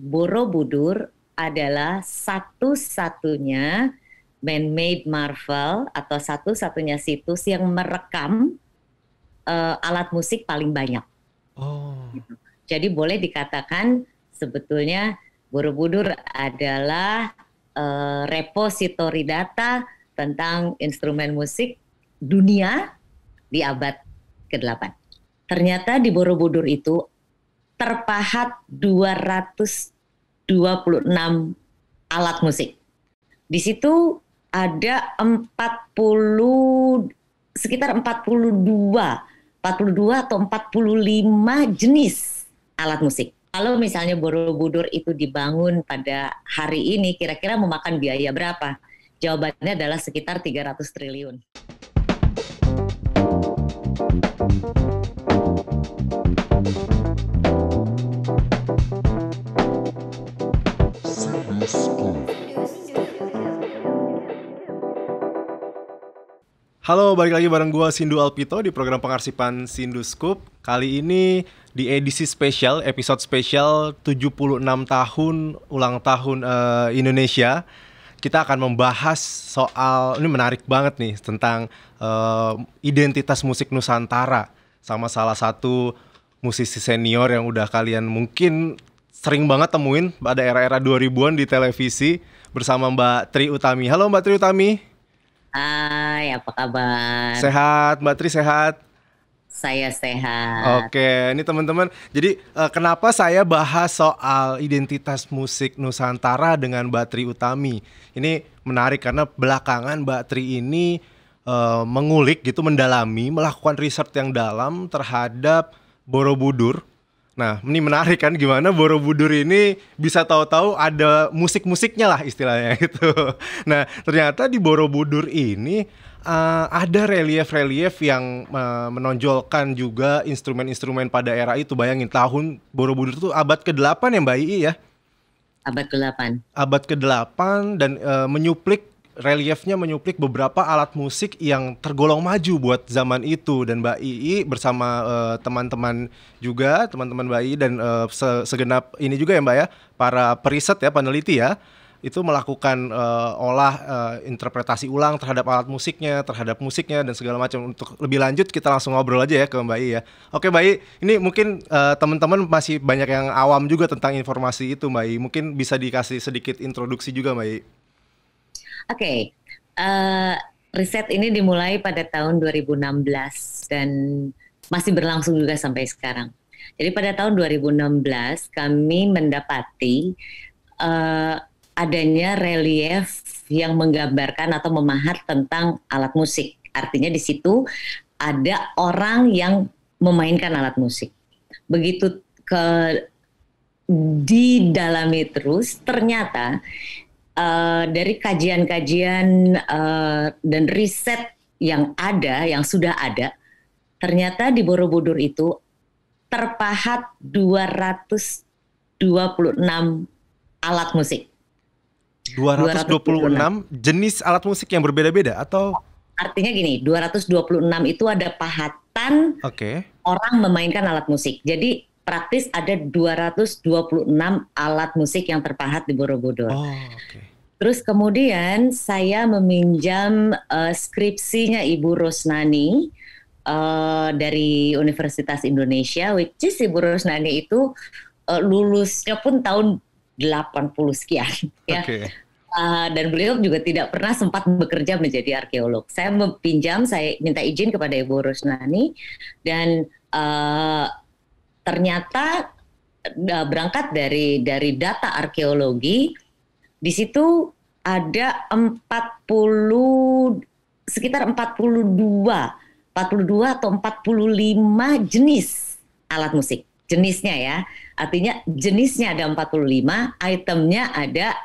Borobudur adalah satu-satunya man-made marvel atau satu-satunya situs yang merekam alat musik paling banyak. Oh. Gitu. Jadi boleh dikatakan sebetulnya Borobudur adalah repositori data tentang instrumen musik dunia di abad ke-8. Ternyata di Borobudur itu terpahat 226 alat musik. Di situ ada 42 atau 45 jenis alat musik. Kalau misalnya Borobudur itu dibangun pada hari ini, kira-kira memakan biaya berapa? Jawabannya adalah sekitar 300 triliun. Halo, balik lagi bareng gue Sindu Alpito di program pengarsipan Sindu Scoop. Kali ini di edisi spesial, episode spesial 76 tahun ulang tahun Indonesia. Kita akan membahas soal, ini menarik banget nih, tentang identitas musik Nusantara. Sama salah satu musisi senior yang udah kalian mungkin sering banget temuin pada era-era 2000-an di televisi, bersama Mbak Trie Utami. Halo Mbak Trie Utami. Hai, apa kabar? Sehat, Mbak Trie sehat? Saya sehat. Oke, ini teman-teman. Jadi kenapa saya bahas soal identitas musik Nusantara dengan Mbak Trie Utami? Ini menarik karena belakangan Mbak Trie ini mengulik gitu, mendalami, melakukan riset yang dalam terhadap Borobudur. Nah, ini menarik kan, gimana Borobudur ini bisa tahu-tahu ada musik-musiknya lah istilahnya gitu. Nah, ternyata di Borobudur ini ada relief-relief yang menonjolkan juga instrumen-instrumen pada era itu. Bayangin, tahun Borobudur itu abad ke-8 ya Mbak Ii ya? Abad ke-8. Abad ke-8 dan menyuplik, reliefnya menyuplik beberapa alat musik yang tergolong maju buat zaman itu. Dan Mbak Ii bersama teman-teman juga, teman-teman Mbak Ii dan segenap ini juga ya Mbak ya, para periset ya, peneliti ya, itu melakukan interpretasi ulang terhadap alat musiknya, terhadap musiknya dan segala macam. Untuk lebih lanjut kita langsung ngobrol aja ya ke Mbak Ii ya. Oke Mbak Ii, ini mungkin teman-teman masih banyak yang awam juga tentang informasi itu Mbak Ii. Mungkin bisa dikasih sedikit introduksi juga Mbak Ii. Oke, riset ini dimulai pada tahun 2016 dan masih berlangsung juga sampai sekarang. Jadi pada tahun 2016 kami mendapati adanya relief yang menggambarkan atau memahat tentang alat musik. Artinya di situ ada orang yang memainkan alat musik. Begitu didalami terus, ternyata dari kajian-kajian dan riset yang ada, yang sudah ada, ternyata di Borobudur itu terpahat 226 alat musik. 226 jenis alat musik yang berbeda-beda atau? Artinya gini, 226 itu ada pahatan orang memainkan alat musik. Jadi praktis ada 226 alat musik yang terpahat di Borobudur. Oh, okay. Terus kemudian saya meminjam skripsinya Ibu Rosnani dari Universitas Indonesia, which is Ibu Rosnani itu lulusnya pun tahun 80 sekian ya. Dan beliau juga tidak pernah sempat bekerja menjadi arkeolog. Saya meminjam, saya minta izin kepada Ibu Rosnani dan ternyata berangkat dari data arkeologi, di situ ada 42 atau 45 jenis alat musik. Jenisnya ya, artinya jenisnya ada 45, itemnya ada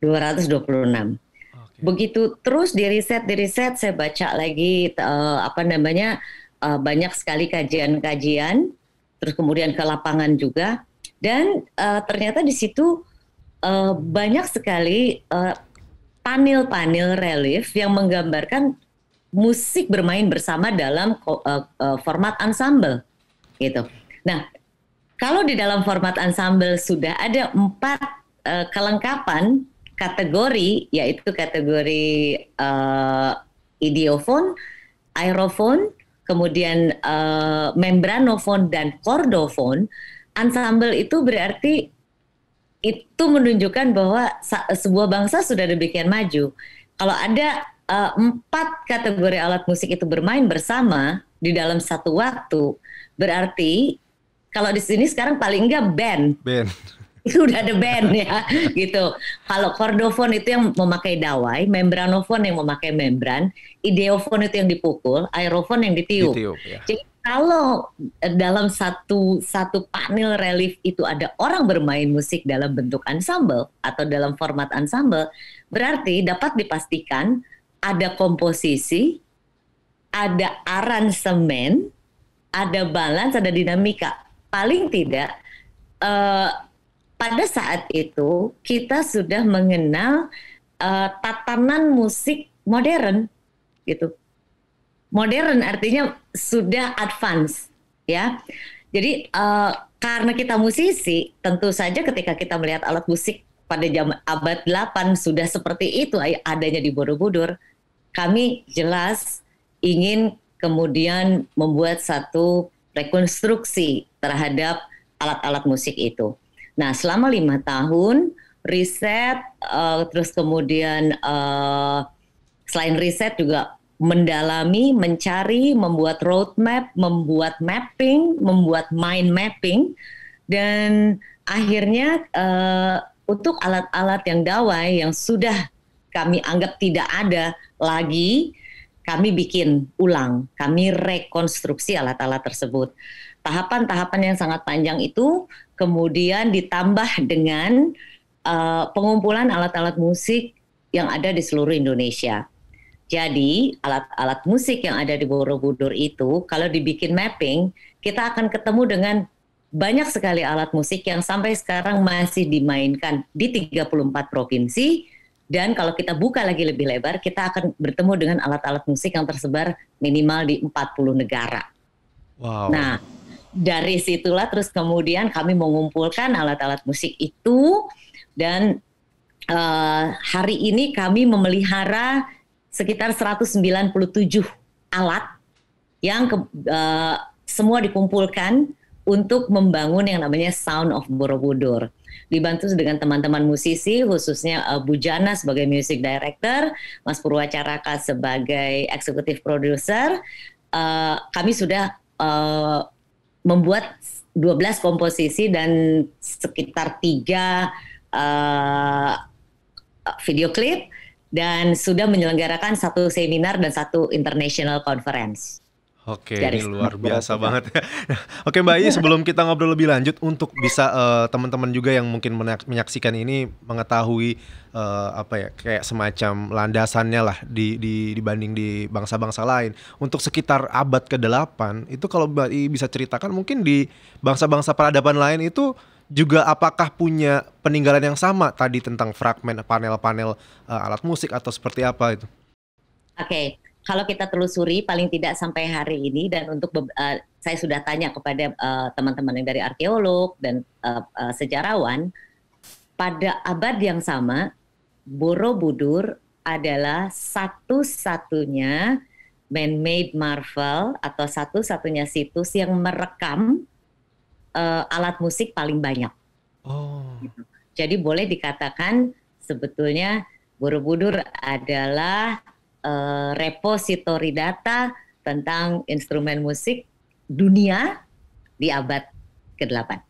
226. Begitu terus diriset, saya baca lagi banyak sekali kajian-kajian, terus kemudian ke lapangan juga, dan ternyata di situ banyak sekali panel-panel relief yang menggambarkan musik bermain bersama dalam format ensemble, gitu. Nah, Kalau di dalam format ensemble sudah ada 4 kelengkapan kategori, yaitu kategori idiofon, aerofon, kemudian membranofon dan kordofon, ensemble itu berarti itu menunjukkan bahwa sebuah bangsa sudah demikian maju. Kalau ada 4 kategori alat musik itu bermain bersama di dalam satu waktu, berarti kalau di sini sekarang paling enggak band. Itu udah ada band ya, gitu. Kalau kordofon itu yang memakai dawai, membranofon yang memakai membran, ideofon itu yang dipukul, aerofon yang ditiup ya. Jadi kalau dalam satu panel relief itu ada orang bermain musik dalam bentuk ensemble atau dalam format ensemble, berarti dapat dipastikan ada komposisi, ada aransemen, ada balance, ada dinamika. Paling tidak pada saat itu kita sudah mengenal tatanan musik modern, gitu. Modern artinya sudah advance, ya. Jadi karena kita musisi, tentu saja ketika kita melihat alat musik pada zaman abad 8 sudah seperti itu adanya di Borobudur, kami jelas ingin kemudian membuat satu rekonstruksi terhadap alat-alat musik itu. Nah, selama 5 tahun riset, terus kemudian selain riset juga mendalami, mencari, membuat roadmap, membuat mapping, membuat mind mapping, dan akhirnya untuk alat-alat yang dawai yang sudah kami anggap tidak ada lagi, kami bikin ulang, kami rekonstruksi alat-alat tersebut. Tahapan-tahapan yang sangat panjang itu kemudian ditambah dengan pengumpulan alat-alat musik yang ada di seluruh Indonesia. Jadi alat-alat musik yang ada di Borobudur itu kalau dibikin mapping, kita akan ketemu dengan banyak sekali alat musik yang sampai sekarang masih dimainkan di 34 provinsi. Dan kalau kita buka lagi lebih lebar, kita akan bertemu dengan alat-alat musik yang tersebar minimal di 40 negara. Wow. Nah, dari situlah terus kemudian kami mengumpulkan alat-alat musik itu, dan hari ini kami memelihara sekitar 197 alat yang semua dikumpulkan untuk membangun yang namanya Sound of Borobudur. Dibantu dengan teman-teman musisi, khususnya Bujana sebagai music director, Mas Purwacaraka sebagai executive producer. Kami sudah membuat 12 komposisi dan sekitar 3 video klip, dan sudah menyelenggarakan 1 seminar dan 1 international conference. Oke, ini luar biasa banget ya. Oke Mbak Ii, sebelum kita ngobrol lebih lanjut, untuk bisa teman-teman juga yang mungkin menyaksikan ini mengetahui apa ya, kayak semacam landasannya lah dibanding di bangsa-bangsa lain. Untuk sekitar abad ke-8 itu, kalau Mbak Ii bisa ceritakan, mungkin di bangsa-bangsa peradaban lain itu juga apakah punya peninggalan yang sama tadi tentang fragmen, panel-panel alat musik, atau seperti apa itu? Oke. Kalau kita telusuri paling tidak sampai hari ini, dan untuk saya sudah tanya kepada teman-teman yang dari arkeolog dan sejarawan, pada abad yang sama Borobudur adalah satu-satunya man-made marvel atau satu-satunya situs yang merekam alat musik paling banyak. Oh. Jadi boleh dikatakan sebetulnya Borobudur adalah repositori data tentang instrumen musik dunia di abad ke-8.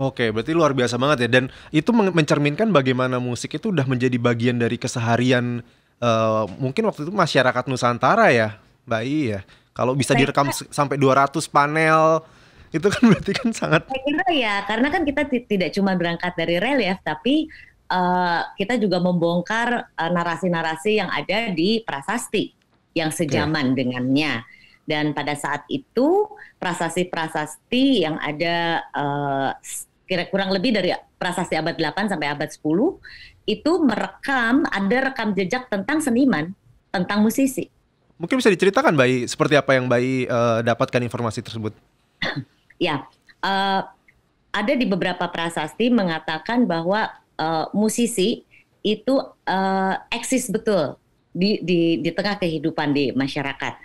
Oke, berarti luar biasa banget ya. Dan itu mencerminkan bagaimana musik itu udah menjadi bagian dari keseharian mungkin waktu itu masyarakat Nusantara ya, Mbak Ii ya. Kalau bisa direkam sampai 200 panel, itu kan berarti kan sangat... Saya kira ya, karena kan kita tidak cuma berangkat dari relief, tapi kita juga membongkar narasi-narasi yang ada di prasasti yang sejaman dengannya. Dan pada saat itu prasasti-prasasti yang ada kurang lebih dari prasasti abad 8 sampai abad 10 itu merekam, ada rekam jejak tentang seniman, tentang musisi. Mungkin bisa diceritakan Mbak Ii, seperti apa yang Mbak Ii dapatkan informasi tersebut? Ya, ada di beberapa prasasti mengatakan bahwa musisi itu eksis betul di tengah kehidupan di masyarakat.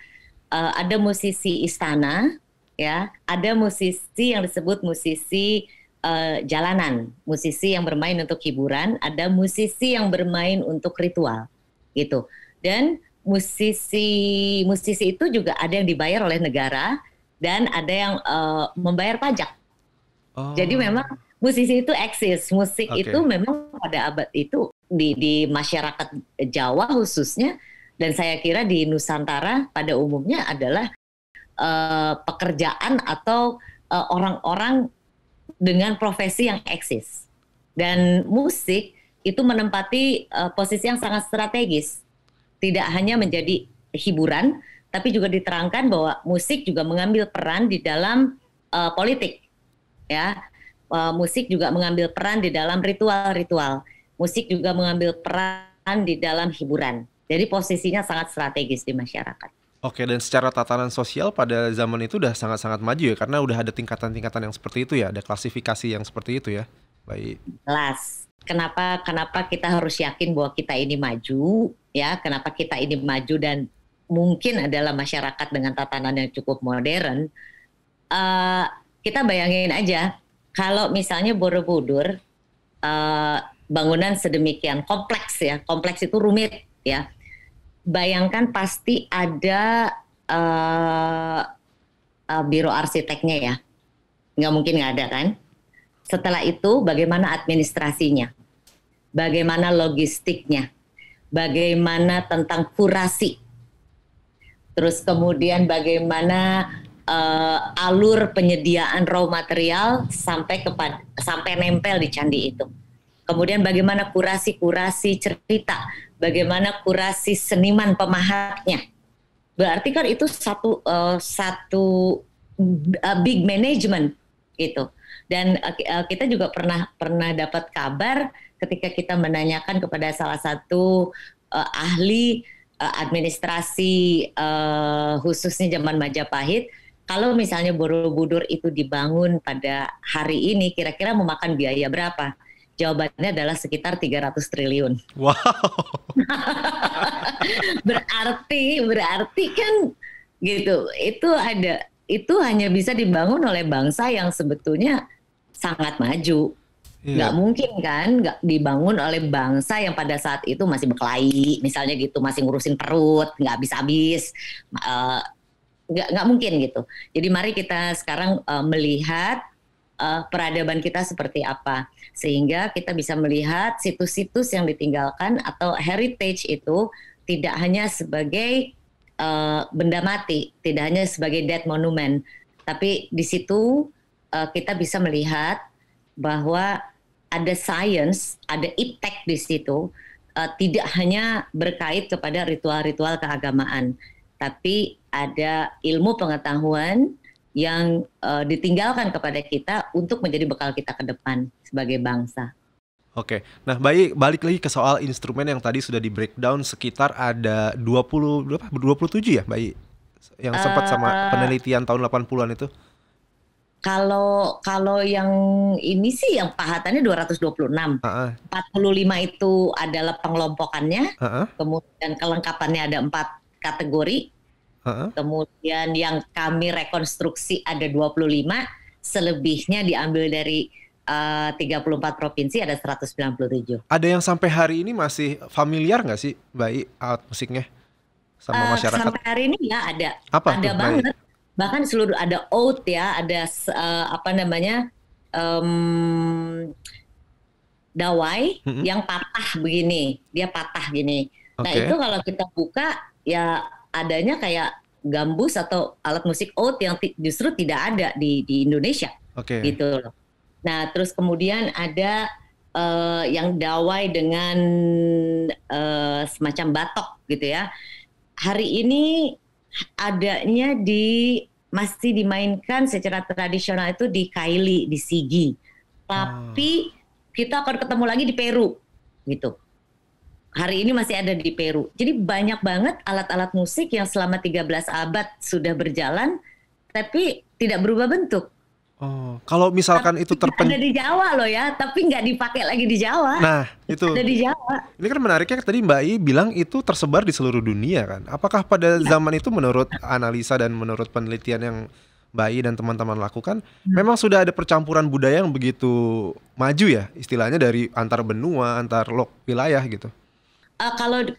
Ada musisi istana, ya, ada musisi yang disebut musisi jalanan, musisi yang bermain untuk hiburan, ada musisi yang bermain untuk ritual, gitu. Dan musisi itu juga ada yang dibayar oleh negara dan ada yang membayar pajak. Oh. Jadi memang musisi itu eksis, musik itu memang pada abad itu di masyarakat Jawa khususnya, dan saya kira di Nusantara pada umumnya adalah pekerjaan atau orang-orang dengan profesi yang eksis. Dan musik itu menempati posisi yang sangat strategis, tidak hanya menjadi hiburan, tapi juga diterangkan bahwa musik juga mengambil peran di dalam politik. Ya, musik juga mengambil peran di dalam ritual-ritual. Musik juga mengambil peran di dalam hiburan. Jadi posisinya sangat strategis di masyarakat. Oke, dan secara tatanan sosial pada zaman itu udah sangat-sangat maju ya, karena udah ada tingkatan-tingkatan yang seperti itu ya, ada klasifikasi yang seperti itu ya, Mbak Ii. Jelas. Kenapa kita harus yakin bahwa kita ini maju ya? Kenapa kita ini maju dan mungkin adalah masyarakat dengan tatanan yang cukup modern? Kita bayangin aja, kalau misalnya Borobudur, bangunan sedemikian kompleks ya, kompleks itu rumit ya. Bayangkan pasti ada biro arsiteknya ya, nggak mungkin nggak ada kan. Setelah itu bagaimana administrasinya, bagaimana logistiknya, bagaimana tentang kurasi, terus kemudian bagaimana alur penyediaan raw material sampai nempel di candi itu. Kemudian bagaimana kurasi cerita, bagaimana kurasi seniman pemahatnya. Berarti kan itu satu big management gitu. Dan kita juga pernah dapat kabar ketika kita menanyakan kepada salah satu ahli administrasi khususnya zaman Majapahit, kalau misalnya Borobudur itu dibangun pada hari ini, kira-kira memakan biaya berapa? Jawabannya adalah sekitar 300 triliun. Wow. Berarti kan gitu. Itu hanya bisa dibangun oleh bangsa yang sebetulnya sangat maju. Yeah. Gak mungkin kan gak dibangun oleh bangsa yang pada saat itu masih berkelahi, misalnya gitu, masih ngurusin perut, gak habis-habis. Gak mungkin gitu. Jadi mari kita sekarang melihat peradaban kita seperti apa, sehingga kita bisa melihat situs-situs yang ditinggalkan atau heritage itu tidak hanya sebagai benda mati, tidak hanya sebagai dead monument, tapi di situ kita bisa melihat bahwa ada science, ada iptek di situ, tidak hanya berkait kepada ritual-ritual keagamaan, tapi ada ilmu pengetahuan yang ditinggalkan kepada kita untuk menjadi bekal kita ke depan sebagai bangsa. Oke, nah Mbak Ii, balik lagi ke soal instrumen yang tadi sudah di breakdown, sekitar ada 27 ya Mbak Ii? Yang sempat sama penelitian tahun 80-an itu? Kalau yang ini sih yang pahatannya 226, 45 itu adalah pengelompokannya, kemudian kelengkapannya ada 4 kategori. Kemudian yang kami rekonstruksi ada 25, selebihnya diambil dari 34 provinsi ada 197. Ada yang sampai hari ini masih familiar nggak sih Mbak Ii alat musiknya sama masyarakat? Sampai hari ini ya ada. Apa ada tuh, banget, bahkan seluruh ada oud ya, ada apa namanya dawai yang patah begini, dia patah gini. Okay. Nah itu kalau kita buka ya, adanya kayak gambus atau alat musik oud yang justru tidak ada di Indonesia. Okay. Gitu loh. Nah terus kemudian ada yang dawai dengan semacam batok gitu ya. Hari ini adanya masih dimainkan secara tradisional itu di Kaili, di Sigi. Tapi kita akan ketemu lagi di Peru gitu. Hari ini masih ada di Peru. Jadi banyak banget alat-alat musik yang selama 13 abad sudah berjalan, tapi tidak berubah bentuk. Oh, kalau misalkan tapi itu terpencil di Jawa loh ya, tapi nggak dipakai lagi di Jawa. Nah, itu ada di Jawa. Ini kan menariknya tadi Mbak Ii bilang itu tersebar di seluruh dunia kan. Apakah pada zaman itu menurut analisa dan menurut penelitian yang Mbak Ii dan teman-teman lakukan, memang sudah ada percampuran budaya yang begitu maju ya, istilahnya dari antar benua, antar wilayah gitu.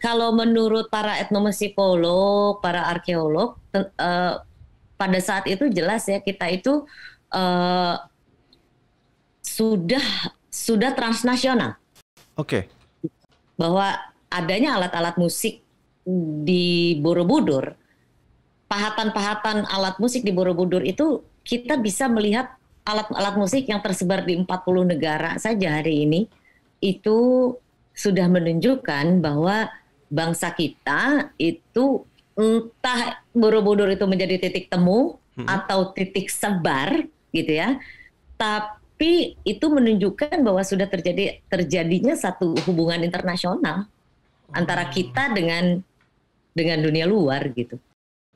Kalau menurut para etnomusikolog, para arkeolog, pada saat itu jelas ya kita itu sudah transnasional. Oke. Okay. Bahwa adanya alat-alat musik di Borobudur, pahatan-pahatan alat musik di Borobudur itu kita bisa melihat alat-alat musik yang tersebar di 40 negara saja hari ini, itu sudah menunjukkan bahwa bangsa kita itu entah Borobudur itu menjadi titik temu atau titik sebar gitu ya, tapi itu menunjukkan bahwa sudah terjadinya satu hubungan internasional antara kita dengan dunia luar gitu.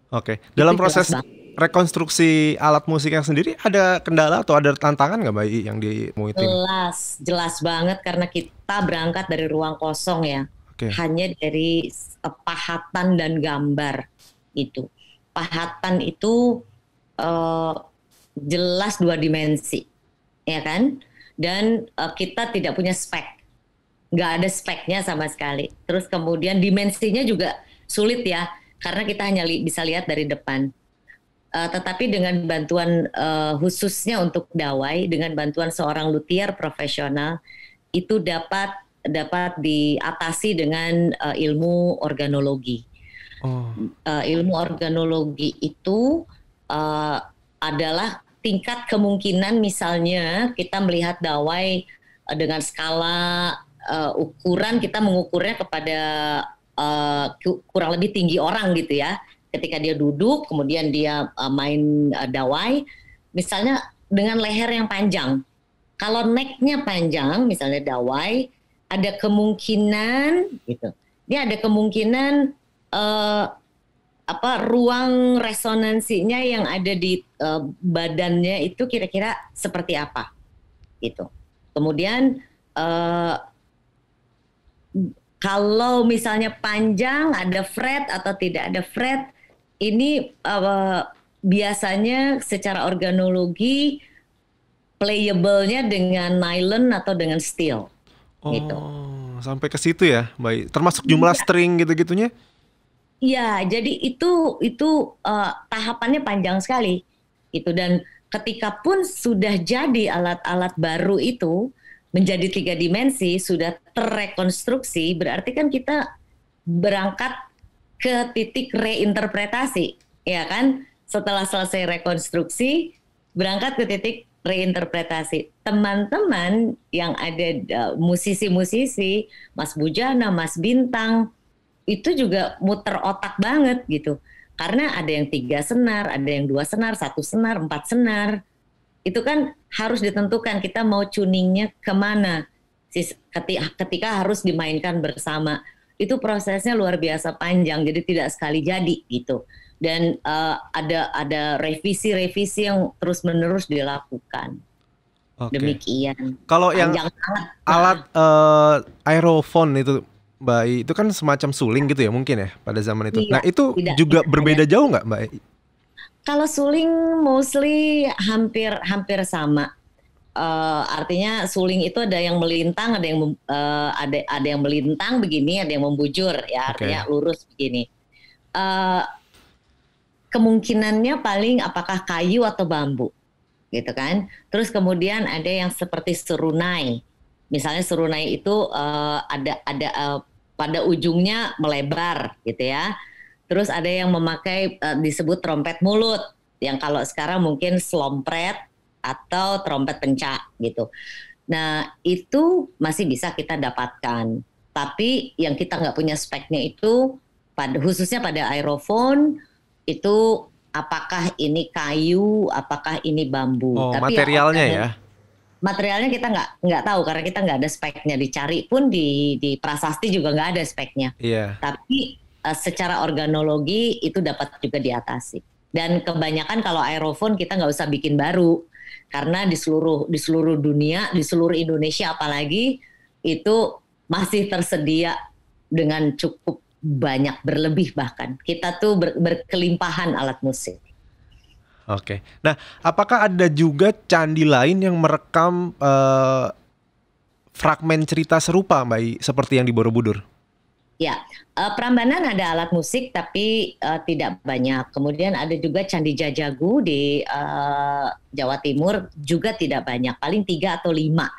Oke, dalam proses rekonstruksi alat musiknya sendiri ada kendala atau ada tantangan nggak Mbak Ii yang ditemui? Jelas banget karena kita berangkat dari ruang kosong ya, hanya dari pahatan dan gambar itu. Pahatan itu jelas dua dimensi, ya kan? Dan kita tidak punya spek, nggak ada speknya sama sekali. Terus kemudian dimensinya juga sulit ya, karena kita hanya bisa lihat dari depan. Tetapi dengan bantuan khususnya untuk dawai, dengan bantuan seorang luthier profesional, itu dapat diatasi dengan ilmu organologi. Oh. Ilmu organologi itu adalah tingkat kemungkinan, misalnya kita melihat dawai dengan skala ukuran, kita mengukurnya kepada kurang lebih tinggi orang gitu ya. Ketika dia duduk, kemudian dia main dawai, misalnya dengan leher yang panjang. Kalau neck-nya panjang, misalnya dawai, ada kemungkinan, gitu. Dia ada kemungkinan ruang resonansinya yang ada di badannya itu kira-kira seperti apa, gitu. Kemudian kalau misalnya panjang, ada fret atau tidak ada fret. Ini biasanya secara organologi playable-nya dengan nylon atau dengan steel. Oh, gitu. Sampai ke situ ya, Mbak. Termasuk jumlah string gitu-gitunya? Iya, jadi itu tahapannya panjang sekali. Gitu. Dan ketika pun sudah jadi alat-alat baru itu menjadi tiga dimensi, sudah terrekonstruksi, berarti kan kita berangkat ke titik reinterpretasi, ya kan? Setelah selesai rekonstruksi, berangkat ke titik reinterpretasi. Teman-teman yang ada musisi-musisi, Mas Bujana, Mas Bintang, itu juga muter otak banget gitu. Karena ada yang 3 senar, ada yang 2 senar, 1 senar, 4 senar. Itu kan harus ditentukan kita mau tuningnya kemana, ketika harus dimainkan bersama. Itu prosesnya luar biasa panjang, jadi tidak sekali jadi gitu. Dan ada revisi-revisi yang terus-menerus dilakukan. Okay. Demikian. Kalau yang alat aerofon itu, Mbak Ii, itu kan semacam suling gitu ya mungkin ya pada zaman itu. Iya, nah itu juga berbeda jauh nggak Mbak Ii? Kalau suling mostly hampir sama. Artinya suling itu ada yang melintang, ada yang melintang begini, ada yang membujur ya, artinya lurus begini. Kemungkinannya paling apakah kayu atau bambu, gitu kan. Terus kemudian ada yang seperti serunai. Misalnya serunai itu ada pada ujungnya melebar, gitu ya. Terus ada yang memakai disebut trompet mulut, yang kalau sekarang mungkin slompret atau trompet pencak gitu. Nah itu masih bisa kita dapatkan, tapi yang kita nggak punya speknya itu khususnya pada aerofon itu apakah ini kayu, apakah ini bambu. Oh, tapi materialnya ya? Materialnya kita nggak tahu karena kita nggak ada speknya, dicari pun di prasasti juga nggak ada speknya. Iya. Tapi secara organologi itu dapat juga diatasi. Dan kebanyakan kalau aerofon kita nggak usah bikin baru, Karena di seluruh dunia, di seluruh Indonesia apalagi, itu masih tersedia dengan cukup banyak, berlebih bahkan. Kita tuh berkelimpahan alat musik. Oke. Nah, apakah ada juga candi lain yang merekam fragmen cerita serupa, Mbak Ii, seperti yang di Borobudur? Ya, Prambanan ada alat musik tapi tidak banyak. Kemudian ada juga Candi Jajagu di Jawa Timur juga tidak banyak, paling 3 atau 5.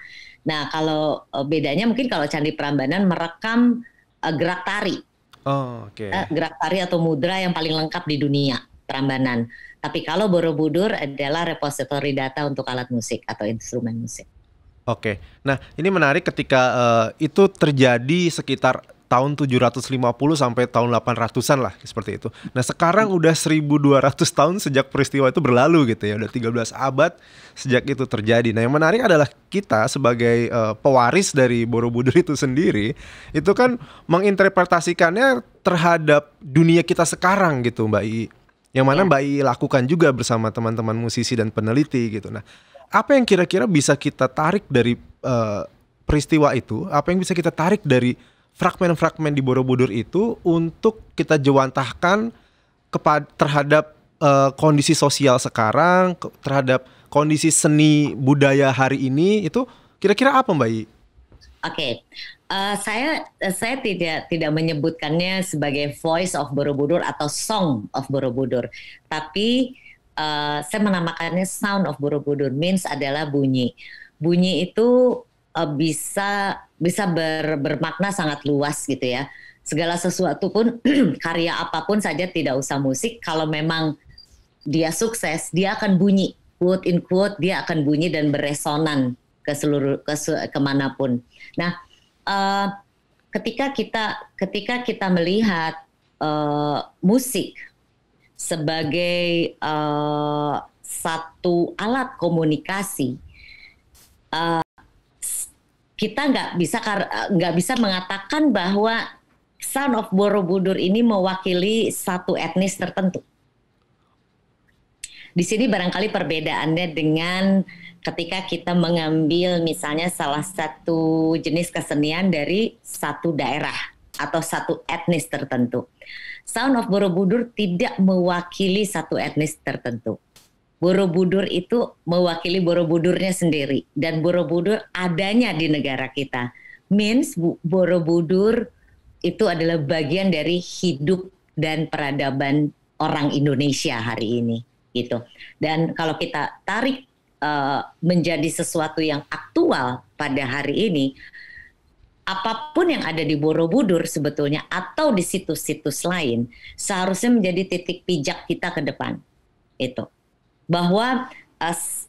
Nah, kalau bedanya mungkin kalau Candi Prambanan merekam gerak tari. Oh, oke. Okay. Gerak tari atau mudra yang paling lengkap di dunia, Prambanan. Tapi kalau Borobudur adalah repositori data untuk alat musik atau instrumen musik. Oke, nah ini menarik ketika itu terjadi sekitar tahun 750 sampai tahun 800-an lah, seperti itu. Nah sekarang udah 1200 tahun sejak peristiwa itu berlalu gitu ya, udah 13 abad sejak itu terjadi. Nah yang menarik adalah kita sebagai pewaris dari Borobudur itu sendiri, itu kan menginterpretasikannya terhadap dunia kita sekarang gitu Mbak Ii. Yang mana Mbak Ii lakukan juga bersama teman-teman musisi dan peneliti gitu. Nah, apa yang kira-kira bisa kita tarik dari peristiwa itu? Apa yang bisa kita tarik dari fragmen-fragmen di Borobudur itu untuk kita jewantahkan terhadap kondisi sosial sekarang, terhadap kondisi seni budaya hari ini? Itu kira-kira apa Mbak Ii? Oke, saya tidak menyebutkannya sebagai Voice of Borobudur atau Song of Borobudur, tapi saya menamakannya Sound of Borobudur. Means adalah bunyi. Bunyi itu bisa bermakna sangat luas gitu ya. Segala sesuatu pun karya apapun saja, tidak usah musik. Kalau memang dia sukses, dia akan bunyi. Quote in quote, dia akan bunyi dan beresonan kemanapun. Nah, ketika kita melihat musik sebagai satu alat komunikasi, kita nggak bisa mengatakan bahwa Sound of Borobudur ini mewakili satu etnis tertentu. Di sini barangkali perbedaannya dengan ketika kita mengambil misalnya salah satu jenis kesenian dari satu daerah atau satu etnis tertentu. Sound of Borobudur tidak mewakili satu etnis tertentu. Borobudur itu mewakili Borobudurnya sendiri dan Borobudur adanya di negara kita. Means Borobudur itu adalah bagian dari hidup dan peradaban orang Indonesia hari ini gitu. Dan kalau kita tarik menjadi sesuatu yang aktual pada hari ini, apapun yang ada di Borobudur sebetulnya atau di situs-situs lain seharusnya menjadi titik pijak kita ke depan itu, bahwa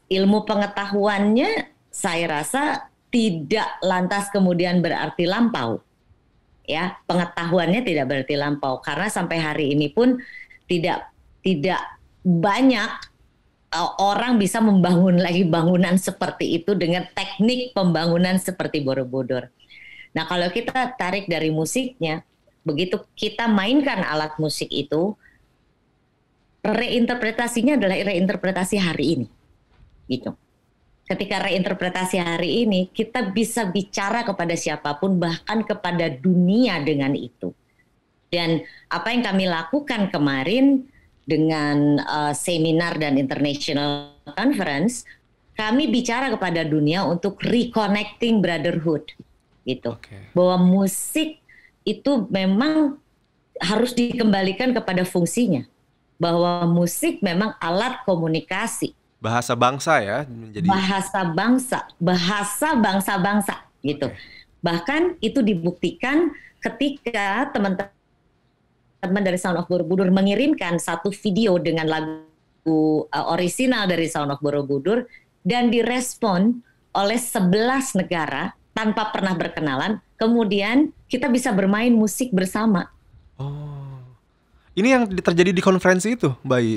ilmu pengetahuannya saya rasa tidak lantas kemudian berarti lampau ya, pengetahuannya tidak berarti lampau karena sampai hari ini pun tidak banyak orang bisa membangun lagi bangunan seperti itu dengan teknik pembangunan seperti Borobudur. Nah kalau kita tarik dari musiknya, begitu kita mainkan alat musik itu, reinterpretasinya adalah reinterpretasi hari ini. Gitu. Ketika reinterpretasi hari ini, kita bisa bicara kepada siapapun, bahkan kepada dunia dengan itu. Dan apa yang kami lakukan kemarin, dengan seminar dan international conference, kami bicara kepada dunia untuk reconnecting brotherhood gitu. Okay. Bahwa musik itu memang harus dikembalikan kepada fungsinya, bahwa musik memang alat komunikasi, bahasa bangsa ya, menjadi bahasa bangsa gitu. Okay. Bahkan itu dibuktikan ketika teman-teman dari Sound of Borobudur mengirimkan satu video dengan lagu orisinal dari Sound of Borobudur dan direspon oleh 11 negara tanpa pernah berkenalan. Kemudian kita bisa bermain musik bersama. Oh, ini yang terjadi di konferensi itu, Mbak Ii?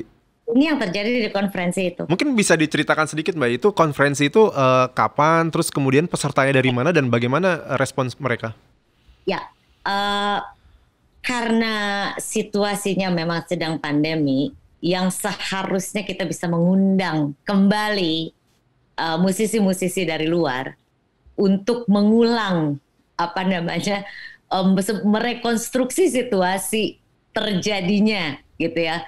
Ini yang terjadi di konferensi itu. Mungkin bisa diceritakan sedikit, Mbak Ii, itu konferensi itu kapan, terus kemudian pesertanya dari mana dan bagaimana respons mereka? Ya, karena situasinya memang sedang pandemi, yang seharusnya kita bisa mengundang kembali musisi-musisi dari luar untuk mengulang apa namanya merekonstruksi situasi terjadinya gitu ya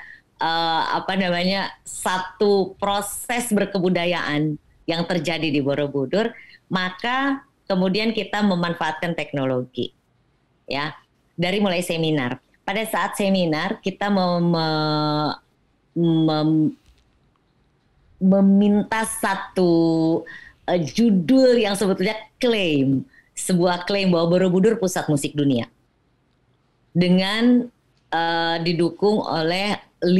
apa namanya satu proses berkebudayaan yang terjadi di Borobudur, maka kemudian kita memanfaatkan teknologi ya dari mulai seminar. Pada saat seminar kita meminta satu judul yang sebetulnya klaim, sebuah klaim bahwa Borobudur pusat musik dunia, dengan didukung oleh 5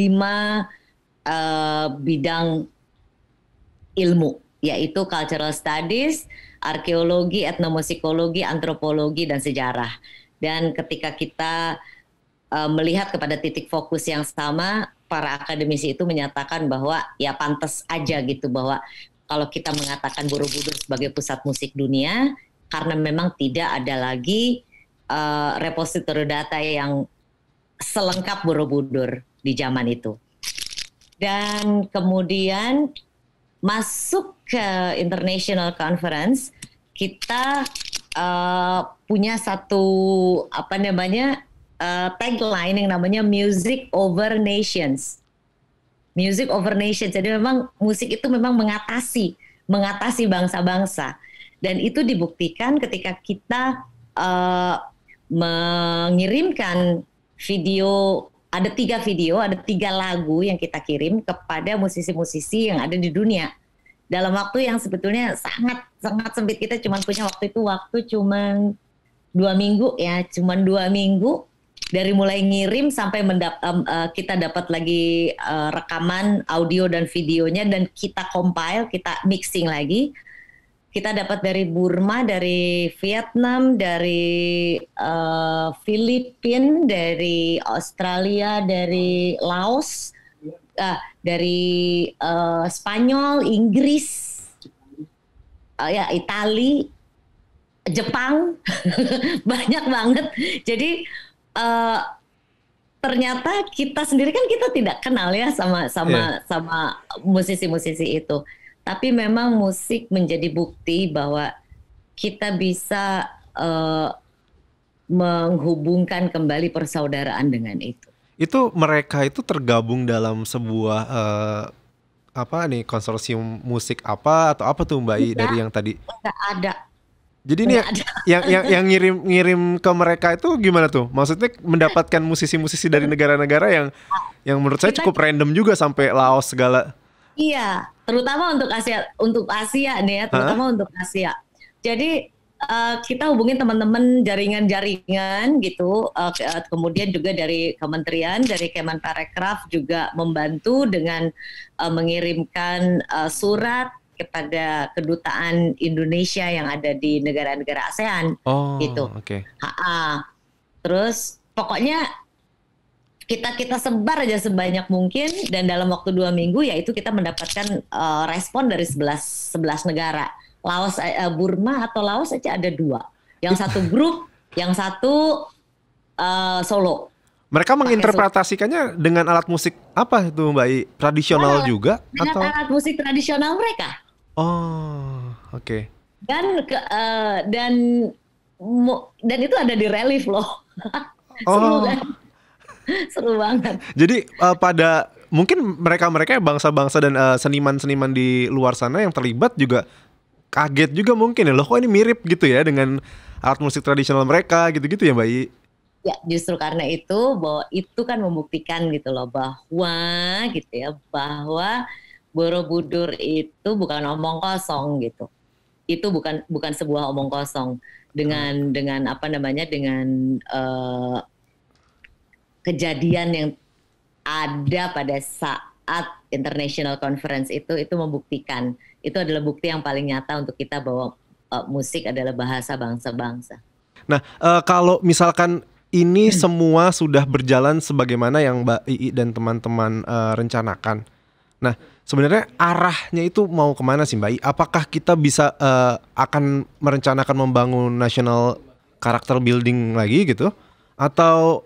bidang ilmu, yaitu cultural studies, arkeologi, etnomusikologi, antropologi, dan sejarah. Dan ketika kita melihat kepada titik fokus yang sama, para akademisi itu menyatakan bahwa ya pantas aja gitu bahwa kalau kita mengatakan Borobudur sebagai pusat musik dunia, karena memang tidak ada lagi repositori data yang selengkap Borobudur di zaman itu. Dan kemudian masuk ke International Conference, kita punya satu apa namanya tagline yang namanya Music Over Nations. Music over Nations, jadi memang musik itu memang mengatasi bangsa-bangsa. Dan itu dibuktikan ketika kita mengirimkan video, ada 3 video, ada 3 lagu yang kita kirim kepada musisi-musisi yang ada di dunia. Dalam waktu yang sebetulnya sangat sempit, kita cuma punya waktu itu, cuma 2 minggu ya, cuma 2 minggu. Dari mulai ngirim sampai kita dapat lagi rekaman audio dan videonya, dan kita compile, kita mixing lagi. Kita dapat dari Burma, dari Vietnam, dari Filipina, dari Australia, dari Laos, dari Spanyol, Inggris, ya Itali, Jepang, banyak banget. Jadi ternyata kita sendiri kan kita tidak kenal ya sama musisi-musisi itu, tapi memang musik menjadi bukti bahwa kita bisa menghubungkan kembali persaudaraan dengan itu. Itu mereka itu tergabung dalam sebuah apa nih, konsorsium musik apa atau apa tuh Mbak Ii dari yang tadi? Enggak ada. Jadi ini yang ngirim ke mereka itu gimana tuh? Maksudnya mendapatkan musisi-musisi dari negara-negara yang menurut saya cukup random juga, sampai Laos segala. Iya, terutama untuk Asia, nih ya, terutama untuk Asia. Jadi kita hubungin teman-teman jaringan-jaringan gitu, kemudian juga dari kementerian, dari Kemenparekraf juga membantu dengan mengirimkan surat kepada kedutaan Indonesia yang ada di negara-negara ASEAN. Oh, gitu. Okay. Terus pokoknya kita sebar aja sebanyak mungkin, dan dalam waktu 2 minggu yaitu kita mendapatkan respon dari 11 negara. Laos, Burma atau Laos aja ada 2. Yang satu grup, yang satu solo. Mereka menginterpretasikannya dengan alat musik apa itu Mbak Ii? Tradisional juga? Dengan alat musik tradisional mereka. Oh, oke. Okay. Dan itu ada di relief loh. Oh. Seru banget. Jadi pada mungkin mereka bangsa-bangsa dan seniman-seniman di luar sana yang terlibat juga kaget juga mungkin ya, loh kok ini mirip gitu ya dengan alat musik tradisional mereka gitu-gitu ya Mbak Ii. Ya justru karena itu bahwa itu kan membuktikan gitu loh bahwa Borobudur itu bukan omong kosong gitu. Itu bukan sebuah omong kosong dengan apa namanya dengan kejadian yang ada pada saat International Conference itu membuktikan, itu adalah bukti yang paling nyata untuk kita bahwa musik adalah bahasa bangsa-bangsa. Nah, kalau misalkan ini semua sudah berjalan sebagaimana yang Mbak Ii dan teman-teman rencanakan. Nah, sebenarnya arahnya itu mau kemana sih Mbak Ii? Apakah kita bisa akan merencanakan membangun national character building lagi gitu? Atau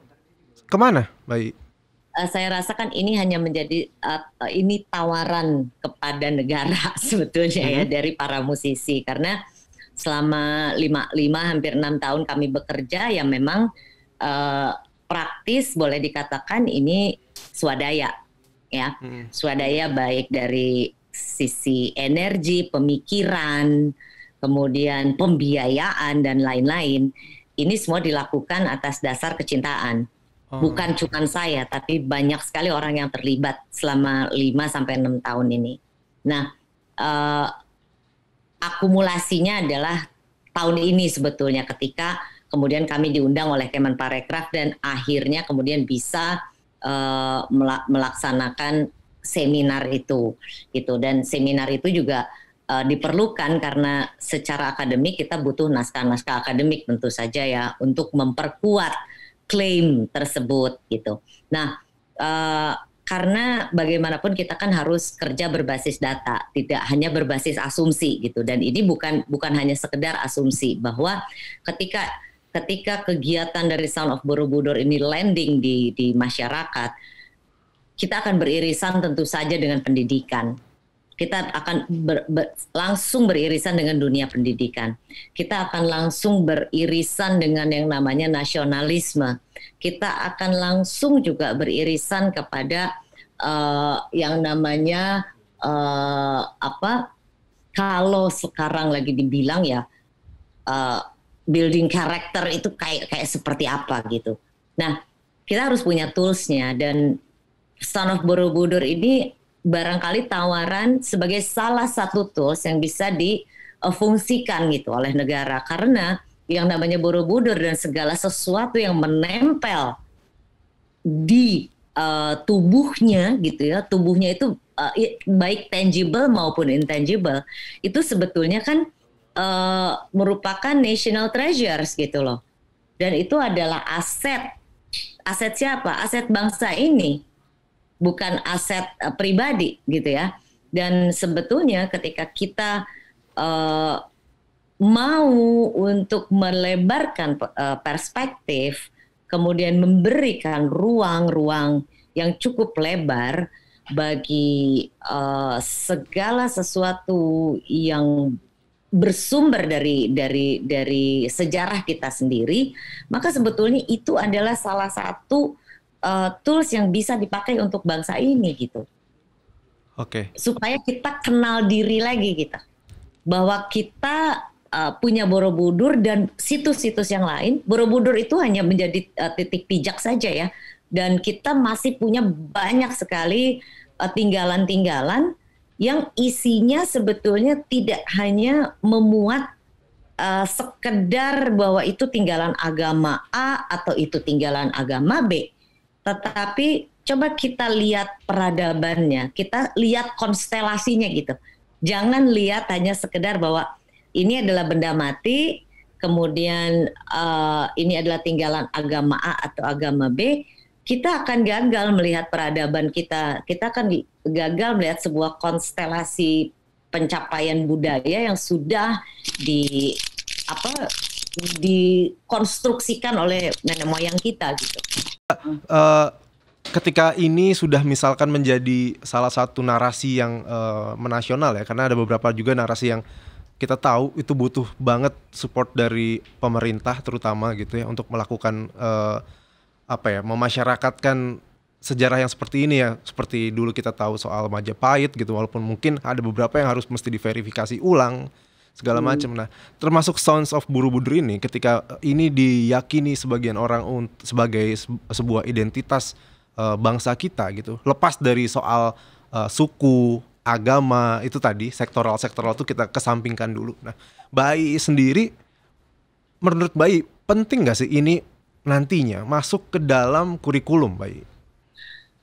kemana Mbak Ii? saya rasakan ini hanya menjadi ini tawaran kepada negara sebetulnya ya dari para musisi, karena selama 5 hampir 6 tahun kami bekerja ya memang praktis boleh dikatakan ini swadaya ya, swadaya baik dari sisi energi, pemikiran, kemudian pembiayaan dan lain-lain. Ini semua dilakukan atas dasar kecintaan. Bukan cuma saya, tapi banyak sekali orang yang terlibat selama 5-6 tahun ini. Nah, akumulasinya adalah tahun ini sebetulnya ketika kemudian kami diundang oleh Kemenparekraf dan akhirnya kemudian bisa melaksanakan seminar itu, gitu. Dan seminar itu juga diperlukan karena secara akademik kita butuh naskah-naskah akademik tentu saja ya untuk memperkuat klaim tersebut gitu. Nah, karena bagaimanapun kita kan harus kerja berbasis data, tidak hanya berbasis asumsi gitu. Dan ini bukan hanya sekedar asumsi bahwa ketika kegiatan dari Sound of Borobudur ini landing di masyarakat, kita akan beririsan tentu saja dengan pendidikan. Kita akan langsung beririsan dengan dunia pendidikan. Kita akan langsung beririsan dengan yang namanya nasionalisme. Kita akan langsung juga beririsan kepada yang namanya apa? Kalau sekarang lagi dibilang ya building character itu kayak seperti apa gitu. Nah, kita harus punya toolsnya dan Sound of Borobudur ini barangkali tawaran sebagai salah satu tools yang bisa difungsikan gitu oleh negara, karena yang namanya Borobudur dan segala sesuatu yang menempel di tubuhnya gitu ya, tubuhnya itu baik tangible maupun intangible itu sebetulnya kan merupakan national treasures gitu loh, dan itu adalah aset siapa? Aset bangsa ini, bukan aset pribadi gitu ya. Dan sebetulnya ketika kita mau untuk melebarkan perspektif, kemudian memberikan ruang-ruang yang cukup lebar bagi segala sesuatu yang bersumber dari sejarah kita sendiri, maka sebetulnya itu adalah salah satu tools yang bisa dipakai untuk bangsa ini gitu. Oke. Supaya kita kenal diri lagi kita, bahwa kita punya Borobudur dan situs-situs yang lain. Borobudur itu hanya menjadi titik pijak saja ya, dan kita masih punya banyak sekali tinggalan-tinggalan yang isinya sebetulnya tidak hanya memuat sekedar bahwa itu tinggalan agama A atau itu tinggalan agama B. Tetapi coba kita lihat peradabannya, kita lihat konstelasinya gitu. Jangan lihat hanya sekedar bahwa ini adalah benda mati, kemudian ini adalah tinggalan agama A atau agama B. Kita akan gagal melihat peradaban kita, kita akan gagal melihat sebuah konstelasi pencapaian budaya yang sudah dikonstruksikan oleh nenek moyang kita gitu. Ketika ini sudah misalkan menjadi salah satu narasi yang menasional ya, karena ada beberapa juga narasi yang kita tahu itu butuh banget support dari pemerintah terutama gitu ya untuk melakukan apa ya, memasyarakatkan sejarah yang seperti ini ya, seperti dulu kita tahu soal Majapahit gitu, walaupun mungkin ada beberapa yang harus mesti diverifikasi ulang segala macam. Nah, termasuk Sounds of Borobudur ini ketika ini diyakini sebagian orang sebagai sebuah identitas bangsa kita gitu. Lepas dari soal suku, agama itu tadi, sektoral itu kita kesampingkan dulu. Nah, Mbak Ii sendiri menurut Mbak Ii penting nggak sih ini nantinya masuk ke dalam kurikulum, Mbak Ii?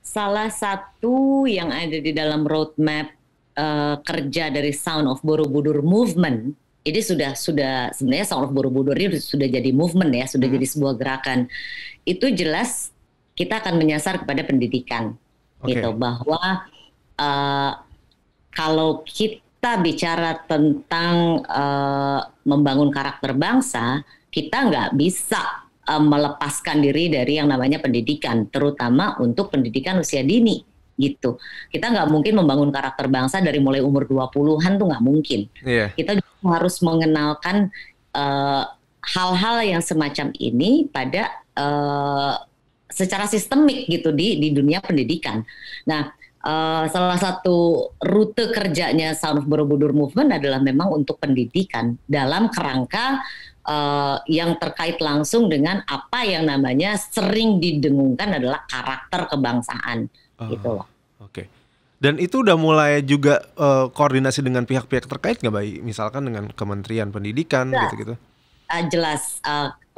Salah satu yang ada di dalam roadmap kerja dari Sound of Borobudur Movement, ini sudah sebenarnya Sound of Borobudur ini sudah jadi movement ya, sudah jadi sebuah gerakan. Itu jelas kita akan menyasar kepada pendidikan, gitu, bahwa kalau kita bicara tentang membangun karakter bangsa, kita nggak bisa melepaskan diri dari yang namanya pendidikan, terutama untuk pendidikan usia dini gitu. Kita nggak mungkin membangun karakter bangsa dari mulai umur 20-an tuh nggak mungkin. Yeah. Kita harus mengenalkan hal-hal yang semacam ini pada secara sistemik gitu di dunia pendidikan. Nah, salah satu rute kerjanya Sound of Borobudur Movement adalah memang untuk pendidikan dalam kerangka yang terkait langsung dengan apa yang namanya sering didengungkan adalah karakter kebangsaan. Gitu loh. Oke. Dan itu udah mulai juga koordinasi dengan pihak-pihak terkait nggak, Mbak Ii? Misalkan dengan Kementerian Pendidikan gitu-gitu? Jelas,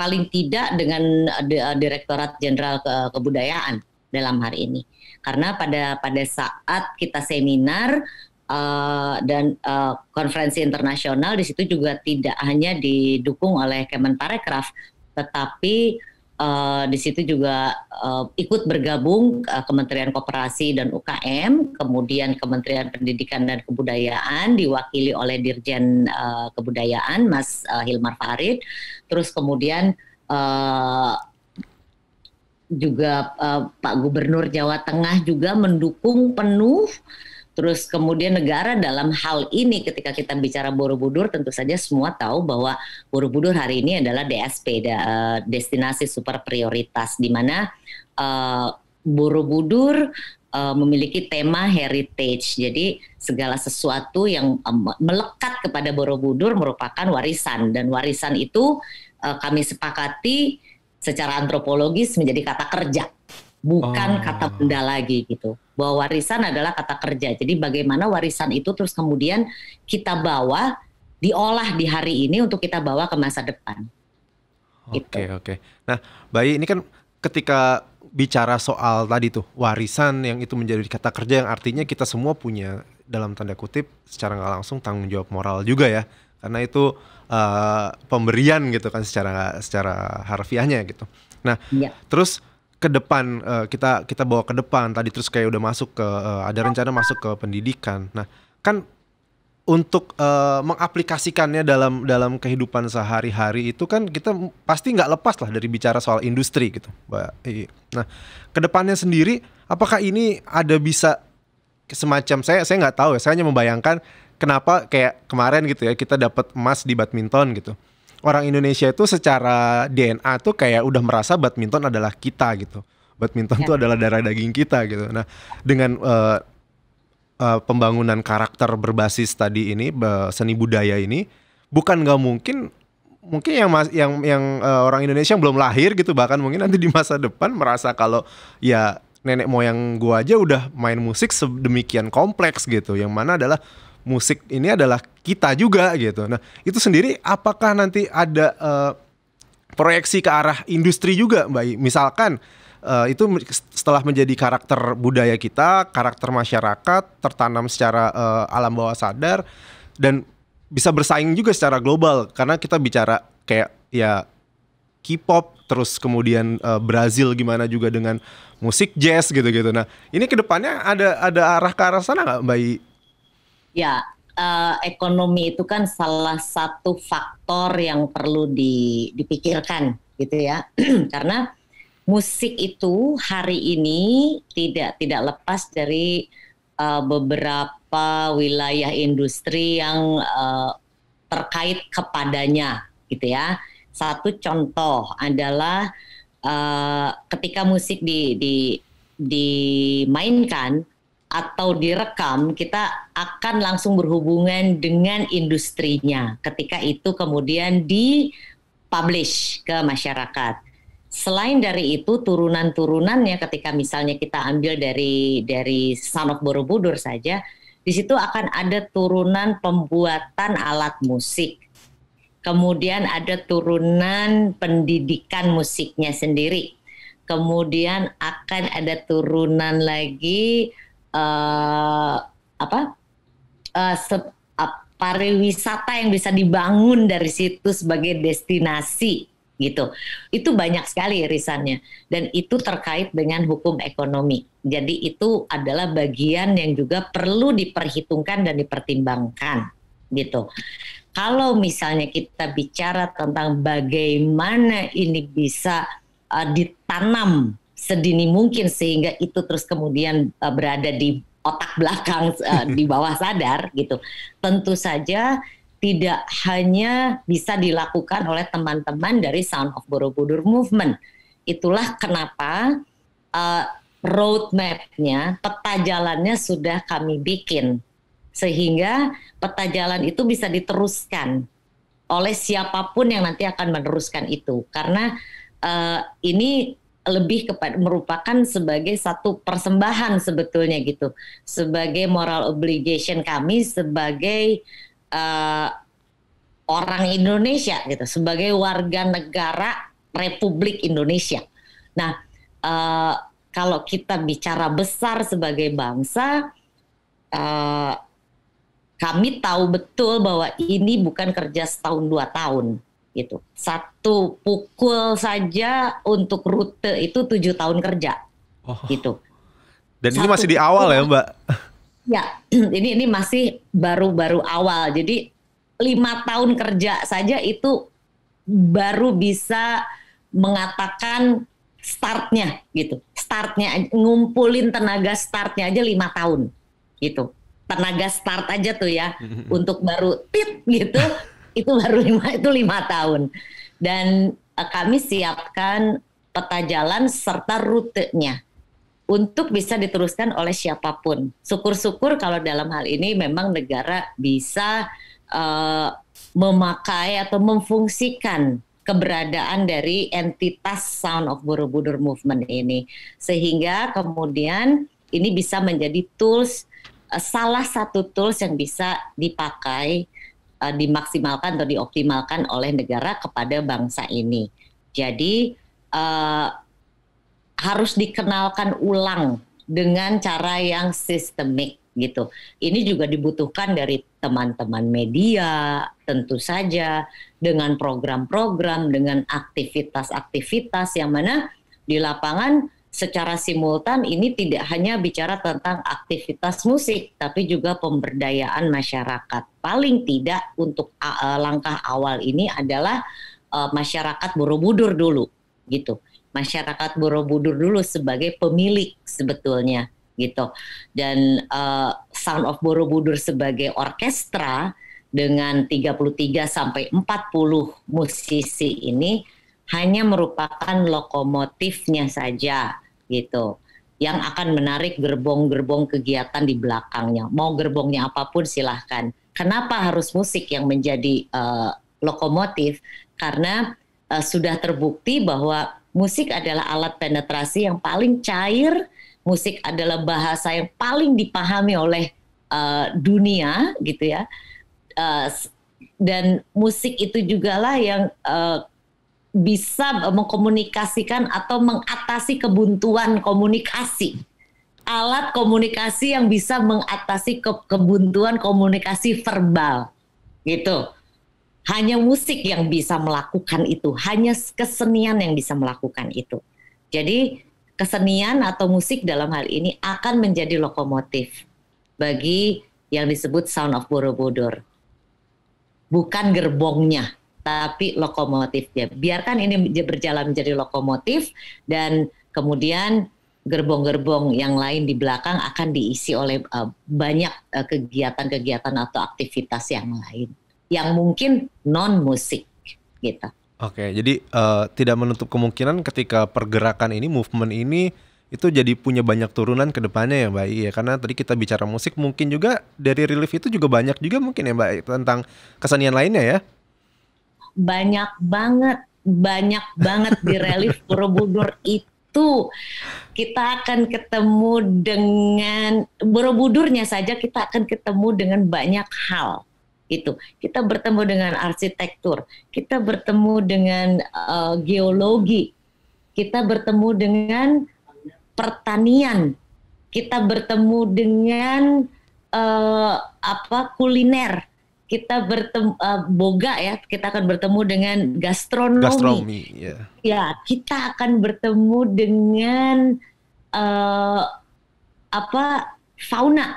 paling tidak dengan Direktorat Jenderal Kebudayaan dalam hari ini. Karena pada saat kita seminar dan konferensi internasional di situ juga tidak hanya didukung oleh Kemenparekraf, tetapi di situ juga ikut bergabung Kementerian Koperasi dan UKM, kemudian Kementerian Pendidikan dan Kebudayaan diwakili oleh Dirjen Kebudayaan Mas Hilmar Farid, terus kemudian juga Pak Gubernur Jawa Tengah juga mendukung penuh. Terus kemudian negara dalam hal ini ketika kita bicara Borobudur tentu saja semua tahu bahwa Borobudur hari ini adalah DSP, destinasi super prioritas, di mana Borobudur memiliki tema heritage. Jadi segala sesuatu yang melekat kepada Borobudur merupakan warisan, dan warisan itu kami sepakati secara antropologis menjadi kata kerja. Bukan kata benda lagi gitu. Bahwa warisan adalah kata kerja. Jadi bagaimana warisan itu terus kemudian kita bawa, diolah di hari ini untuk kita bawa ke masa depan. Oke. Nah, Mbak Ii, ini kan ketika bicara soal tadi tuh warisan yang itu menjadi kata kerja, yang artinya kita semua punya dalam tanda kutip secara nggak langsung tanggung jawab moral juga ya, karena itu pemberian gitu kan secara harfiahnya gitu. Nah, ya. Terus ke depan kita bawa ke depan tadi, terus kayak udah masuk ke ada rencana masuk ke pendidikan. Nah, kan untuk mengaplikasikannya dalam kehidupan sehari-hari itu kan kita pasti nggak lepas lah dari bicara soal industri gitu, Mbak Ii. Nah, ke depannya sendiri apakah ini ada bisa semacam, saya nggak tahu ya, saya hanya membayangkan kenapa kayak kemarin gitu ya kita dapat emas di badminton gitu. Orang Indonesia itu secara DNA tuh kayak udah merasa badminton adalah kita gitu. Badminton tuh adalah darah daging kita gitu. Nah, dengan pembangunan karakter berbasis tadi ini, seni budaya ini, bukan nggak mungkin yang orang Indonesia yang belum lahir gitu, bahkan mungkin nanti di masa depan merasa kalau ya nenek moyang gua aja udah main musik sedemikian kompleks gitu, yang mana adalah musik ini adalah kita juga gitu. Nah, itu sendiri apakah nanti ada proyeksi ke arah industri juga, Mbak Ii? Misalkan itu setelah menjadi karakter budaya kita, karakter masyarakat, tertanam secara alam bawah sadar, dan bisa bersaing juga secara global. Karena kita bicara kayak ya K-pop, terus kemudian Brazil gimana juga dengan musik jazz gitu-gitu. Nah, ini kedepannya ada arah ke arah sana nggak, Mbak Ii? Ya, ekonomi itu kan salah satu faktor yang perlu dipikirkan gitu ya. Karena musik itu hari ini tidak lepas dari beberapa wilayah industri yang terkait kepadanya gitu ya. Satu contoh adalah ketika musik dimainkan atau direkam, kita akan langsung berhubungan dengan industrinya ketika itu kemudian di-publish ke masyarakat. Selain dari itu, turunan-turunannya ketika misalnya kita ambil dari Sound of Borobudur saja, di situ akan ada turunan pembuatan alat musik. Kemudian ada turunan pendidikan musiknya sendiri. Kemudian akan ada turunan lagi pariwisata yang bisa dibangun dari situ sebagai destinasi gitu. Itu banyak sekali irisannya, dan itu terkait dengan hukum ekonomi. Jadi itu adalah bagian yang juga perlu diperhitungkan dan dipertimbangkan gitu. kalau misalnya kita bicara tentang bagaimana ini bisa ditanam sedini mungkin sehingga itu terus kemudian berada di otak belakang di bawah sadar gitu, tentu saja tidak hanya bisa dilakukan oleh teman-teman dari Sound of Borobudur Movement. Itulah kenapa roadmap-nya, peta jalannya sudah kami bikin. Sehingga peta jalan itu bisa diteruskan oleh siapapun yang nanti akan meneruskan itu. Karena ini lebih kepada merupakan sebagai satu persembahan sebetulnya gitu. Sebagai moral obligation kami sebagai orang Indonesia gitu, sebagai warga negara Republik Indonesia. Nah, kalau kita bicara besar sebagai bangsa, kami tahu betul bahwa ini bukan kerja setahun dua tahun gitu. Satu pukul saja untuk rute itu 7 tahun kerja gitu. Dan ini masih di awal ya, Mbak? Ya, ini masih baru-baru awal. Jadi 5 tahun kerja saja itu baru bisa mengatakan startnya gitu. Startnya, ngumpulin tenaga startnya aja 5 tahun gitu. Tenaga start aja tuh ya, untuk baru tit gitu, itu baru 5 tahun. Dan kami siapkan peta jalan serta rutenya untuk bisa diteruskan oleh siapapun. Syukur-syukur kalau dalam hal ini memang negara bisa memakai atau memfungsikan keberadaan dari entitas Sound of Borobudur Movement ini. Sehingga kemudian ini bisa menjadi tools, salah satu tools yang bisa dipakai, dimaksimalkan atau dioptimalkan oleh negara kepada bangsa ini. Jadi harus dikenalkan ulang dengan cara yang sistemik gitu. Ini juga dibutuhkan dari teman-teman media tentu saja, dengan program-program, dengan aktivitas-aktivitas yang mana di lapangan secara simultan ini tidak hanya bicara tentang aktivitas musik, tapi juga pemberdayaan masyarakat. Paling tidak untuk langkah awal ini adalah masyarakat Borobudur dulu gitu. Masyarakat Borobudur dulu sebagai pemilik sebetulnya gitu. Dan Sound of Borobudur sebagai orkestra dengan 33 sampai 40 musisi ini hanya merupakan lokomotifnya saja gitu, yang akan menarik gerbong-gerbong kegiatan di belakangnya. Mau gerbongnya apapun silahkan. Kenapa harus musik yang menjadi lokomotif? Karena sudah terbukti bahwa musik adalah alat penetrasi yang paling cair, musik adalah bahasa yang paling dipahami oleh dunia gitu ya. Dan musik itu jugalah yang bisa mengkomunikasikan atau mengatasi kebuntuan komunikasi. Alat komunikasi yang bisa mengatasi kebuntuan komunikasi verbal gitu. Hanya musik yang bisa melakukan itu, hanya kesenian yang bisa melakukan itu. Jadi kesenian atau musik dalam hal ini akan menjadi lokomotif bagi yang disebut Sound of Borobudur. Bukan gerbongnya, tapi lokomotifnya. Biarkan ini berjalan menjadi lokomotif dan kemudian gerbong-gerbong yang lain di belakang akan diisi oleh banyak kegiatan-kegiatan atau aktivitas yang lain, yang mungkin non-musik gitu. Oke, jadi tidak menutup kemungkinan ketika pergerakan ini, movement ini, itu jadi punya banyak turunan ke depannya ya Mbak Ii ya? Karena tadi kita bicara musik, mungkin juga dari relief itu juga banyak juga mungkin ya Mbak Ii, tentang kesenian lainnya ya? Banyak banget di relief Borobudur itu. Kita akan ketemu dengan, Borobudurnya saja kita akan ketemu dengan banyak hal. Itu kita bertemu dengan arsitektur, kita bertemu dengan geologi, kita bertemu dengan pertanian, kita bertemu dengan kuliner, kita bertemu boga ya, kita akan bertemu dengan gastronomi yeah. Ya, kita akan bertemu dengan fauna.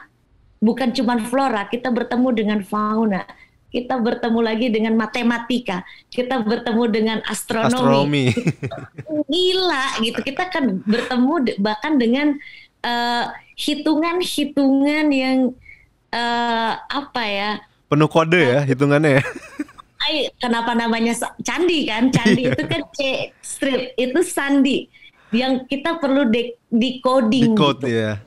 Bukan cuma flora, kita bertemu dengan fauna. kita bertemu lagi dengan matematika, kita bertemu dengan astronomi. Gila gitu, kita akan bertemu bahkan dengan hitungan-hitungan yang apa ya? Penuh kode ya hitungannya ya. Kenapa namanya candi kan? Candi itu kan C strip, itu sandi. Yang kita perlu decoding. Decode, gitu. Ya.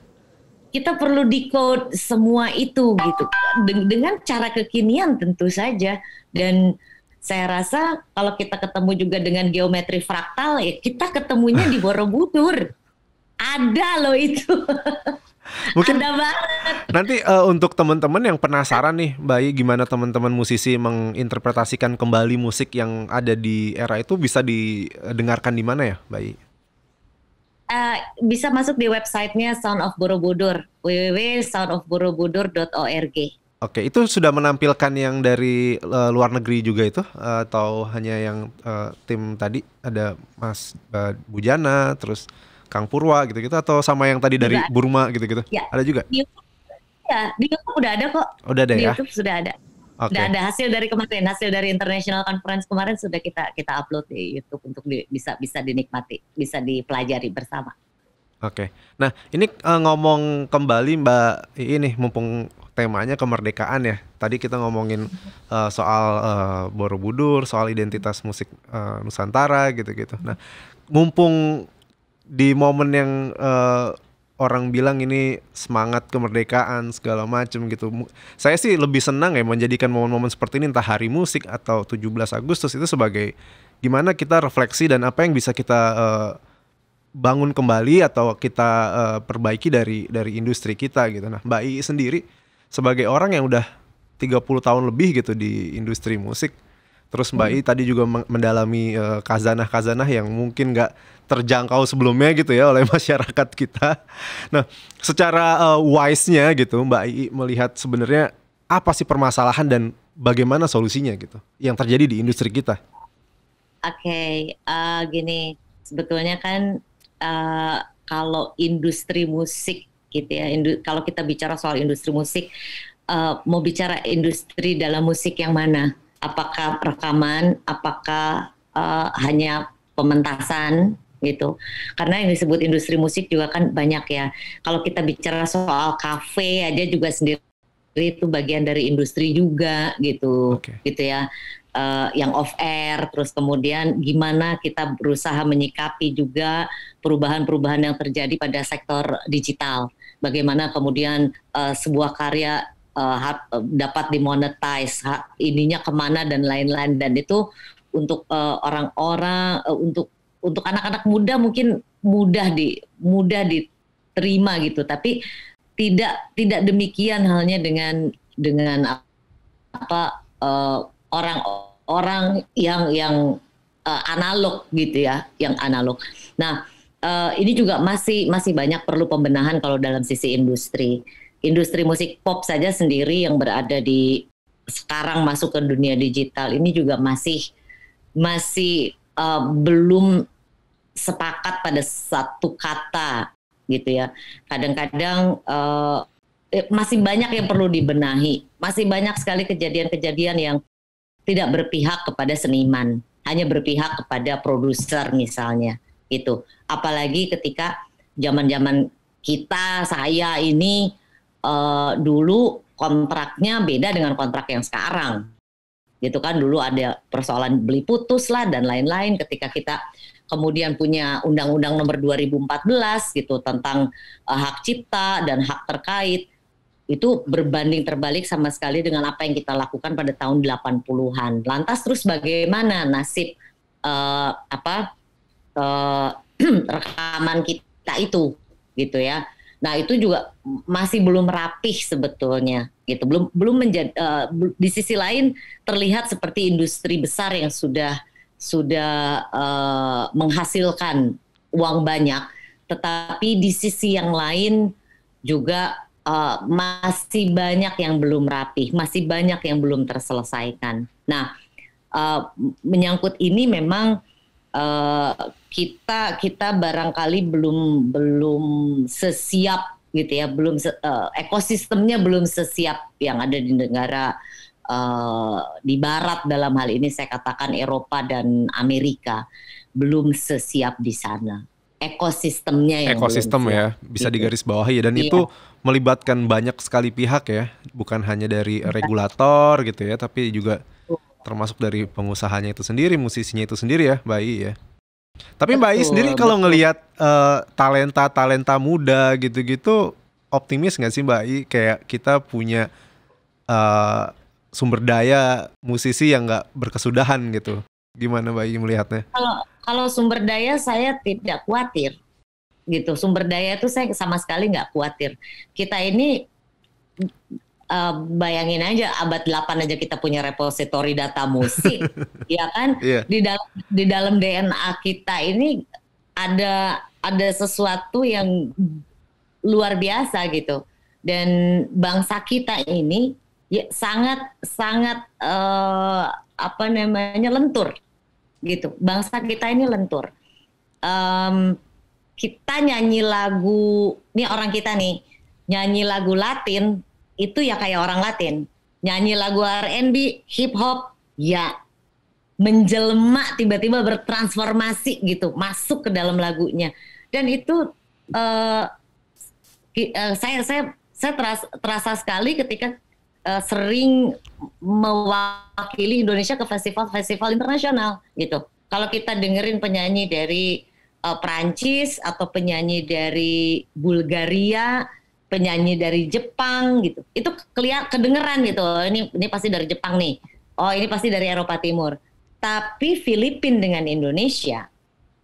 Kita perlu decode semua itu gitu. Dengan cara kekinian tentu saja. Dan saya rasa kalau kita ketemu juga dengan geometri fraktal, ya kita ketemunya di Borobudur. Ada loh itu. Mungkin ada banget. Nanti untuk teman-teman yang penasaran nih Mbak Ii, gimana teman-teman musisi menginterpretasikan kembali musik yang ada di era itu, bisa didengarkan di mana ya Mbak Ii? Bisa masuk di websitenya Sound of Borobudur, www.soundofborobudur.org. Oke, itu sudah menampilkan yang dari luar negeri juga itu? Atau hanya yang tim tadi ada Mas Bujana, terus Kang Purwa gitu-gitu, atau sama yang tadi dari Burma gitu-gitu? Ya. Ada juga? Ya, di YouTube udah ada kok. Udah ada ya? Di YouTube sudah ada. Okay. Udah ada hasil dari kemarin, hasil dari International Conference kemarin sudah kita upload di YouTube untuk bisa dinikmati, bisa dipelajari bersama. Oke, okay. Nah ini ngomong kembali Mbak Ii nih, mumpung temanya kemerdekaan ya. Tadi kita ngomongin soal Borobudur, soal identitas musik Nusantara gitu-gitu. Nah mumpung di momen yang orang bilang ini semangat kemerdekaan segala macam gitu, saya sih lebih senang ya menjadikan momen-momen seperti ini, entah hari musik atau 17 Agustus itu sebagai gimana kita refleksi dan apa yang bisa kita bangun kembali atau kita perbaiki dari industri kita gitu. Nah Mbak Ii sendiri sebagai orang yang udah 30 tahun lebih gitu di industri musik, terus Mbak Ii tadi juga mendalami khazanah-khazanah yang mungkin nggak terjangkau sebelumnya gitu ya oleh masyarakat kita. Nah, secara wise-nya gitu Mbak Ii melihat sebenarnya apa sih permasalahan dan bagaimana solusinya gitu yang terjadi di industri kita? Oke, gini, sebetulnya kan kalau industri musik gitu ya, kalau kita bicara soal industri musik, mau bicara industri dalam musik yang mana? Apakah rekaman, apakah hanya pementasan gitu. Karena yang disebut industri musik juga kan banyak ya. Kalau kita bicara soal kafe, dia juga sendiri itu bagian dari industri juga gitu. Okay. Gitu ya. Yang off air, terus kemudian gimana kita berusaha menyikapi juga perubahan-perubahan yang terjadi pada sektor digital. Bagaimana kemudian sebuah karya dapat dimonetize, ininya kemana dan lain-lain, dan itu untuk orang-orang, untuk anak-anak muda mungkin mudah diterima gitu, tapi tidak demikian halnya dengan apa orang-orang yang analog gitu ya, yang analog. Nah ini juga masih banyak perlu pembenahan kalau dalam sisi industri. Industri musik pop saja sendiri yang berada di sekarang masuk ke dunia digital ini juga masih belum sepakat pada satu kata gitu ya. Kadang-kadang masih banyak yang perlu dibenahi. Masih banyak sekali kejadian-kejadian yang tidak berpihak kepada seniman, hanya berpihak kepada produser misalnya gitu. Apalagi ketika zaman-zaman kita, saya ini dulu kontraknya beda dengan kontrak yang sekarang gitu kan. Dulu ada persoalan beli putus lah dan lain-lain. Ketika kita kemudian punya undang-undang nomor 2014 gitu tentang hak cipta dan hak terkait, itu berbanding terbalik sama sekali dengan apa yang kita lakukan pada tahun 80-an. Lantas terus bagaimana nasib rekaman kita itu gitu ya. Nah itu juga masih belum rapih sebetulnya gitu, belum menjadi di sisi lain terlihat seperti industri besar yang sudah menghasilkan uang banyak, tetapi di sisi yang lain juga masih banyak yang belum rapih, masih banyak yang belum terselesaikan. Nah menyangkut ini memang kita barangkali belum sesiap gitu ya, belum ekosistemnya belum sesiap yang ada di negara di Barat, dalam hal ini saya katakan Eropa dan Amerika, belum sesiap di sana. Ekosistemnya yang ekosistem ya, bisa digarisbawahi. Dan iya, itu melibatkan banyak sekali pihak ya, bukan hanya dari regulator gitu ya, tapi juga termasuk dari pengusahanya itu sendiri, musisinya itu sendiri ya, Mbak Ii ya. Tapi Mbak Ii sendiri kalau ngelihat talenta-talenta muda gitu-gitu, optimis nggak sih Mbak Ii? Kayak kita punya sumber daya musisi yang nggak berkesudahan gitu. Gimana Mbak Ii melihatnya? Kalau sumber daya saya tidak khawatir gitu. Sumber daya itu saya sama sekali nggak khawatir. Kita ini bayangin aja abad 8 aja kita punya repositori data musik, ya kan? Yeah. Di dalam DNA kita ini ada sesuatu yang luar biasa gitu. Dan bangsa kita ini ya, sangat apa namanya, lentur gitu. Bangsa kita ini lentur. Kita nyanyi lagu, nih orang kita nih nyanyi lagu Latin itu ya kayak orang Latin. Nyanyi lagu R&B, hip hop ya menjelma, tiba-tiba bertransformasi gitu, masuk ke dalam lagunya. Dan itu saya terasa sekali ketika sering mewakili Indonesia ke festival-festival internasional gitu. Kalau kita dengerin penyanyi dari Perancis atau penyanyi dari Bulgaria, penyanyi dari Jepang gitu, itu kedengeran gitu. Ini pasti dari Jepang nih. Oh, ini pasti dari Eropa Timur. Tapi Filipina dengan Indonesia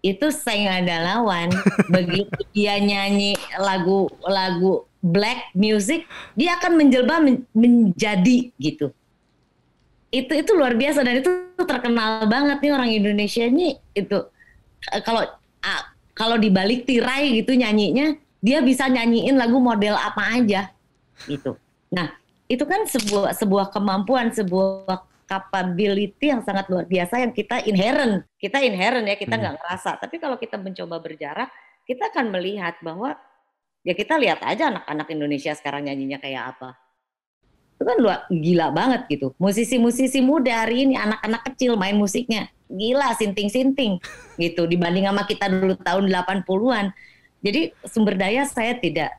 itu saya nggak ada lawan. Begitu dia nyanyi lagu-lagu black music, dia akan menjelma menjadi gitu. Itu luar biasa, dan itu terkenal banget nih orang Indonesia ini. Itu kalau di balik tirai gitu nyanyinya, dia bisa nyanyiin lagu model apa aja gitu. Nah, itu kan sebuah kemampuan, sebuah capability yang sangat luar biasa yang kita inherent. Kita inherent ya, kita nggak ngerasa. Tapi kalau kita mencoba berjarak, kita akan melihat bahwa ya, kita lihat aja anak-anak Indonesia sekarang nyanyinya kayak apa. Itu kan gila banget gitu. Musisi-musisi muda hari ini, anak-anak kecil main musiknya. Gila, sinting-sinting gitu. Dibanding sama kita dulu tahun 80-an. Jadi sumber daya saya tidak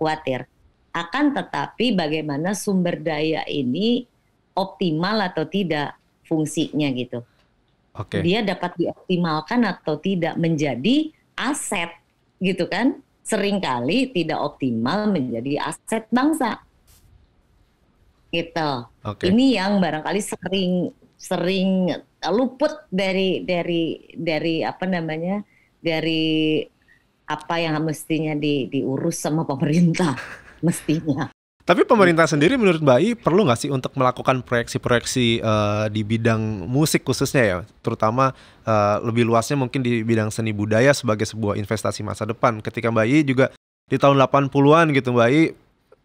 khawatir. Akan tetapi bagaimana sumber daya ini optimal atau tidak fungsinya gitu. Okay. Dia dapat dioptimalkan atau tidak menjadi aset gitu kan. Seringkali tidak optimal menjadi aset bangsa gitu. Okay. Ini yang barangkali sering luput dari apa namanya, dari apa yang mestinya diurus sama pemerintah mestinya. Tapi pemerintah sendiri menurut Mbak Ii perlu nggak sih untuk melakukan proyeksi-proyeksi di bidang musik khususnya ya, terutama lebih luasnya mungkin di bidang seni budaya sebagai sebuah investasi masa depan. Ketika Mbak Ii juga di tahun 80-an gitu, Mbak Ii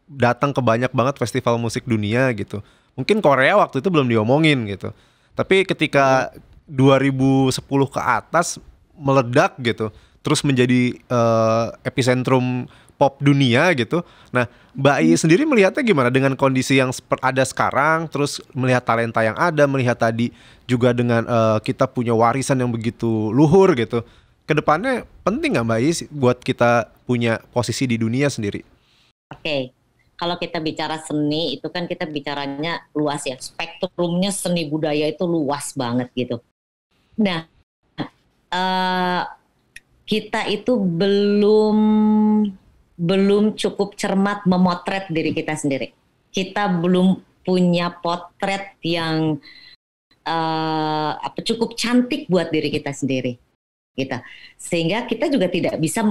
datang ke banyak banget festival musik dunia gitu. Mungkin Korea waktu itu belum diomongin gitu. Tapi ketika 2010 ke atas meledak gitu, terus menjadi epicentrum pop dunia gitu. Nah, Mbak Ii sendiri melihatnya gimana dengan kondisi yang ada sekarang, terus melihat talenta yang ada, melihat tadi juga dengan kita punya warisan yang begitu luhur gitu. Kedepannya penting nggak Mbak Ii buat kita punya posisi di dunia sendiri? Oke, kalau kita bicara seni itu kan kita bicaranya luas ya, spektrumnya seni budaya itu luas banget gitu. Nah, kita itu belum cukup cermat memotret diri kita sendiri. Kita belum punya potret yang cukup cantik buat diri kita sendiri. Gitu. Sehingga kita juga tidak bisa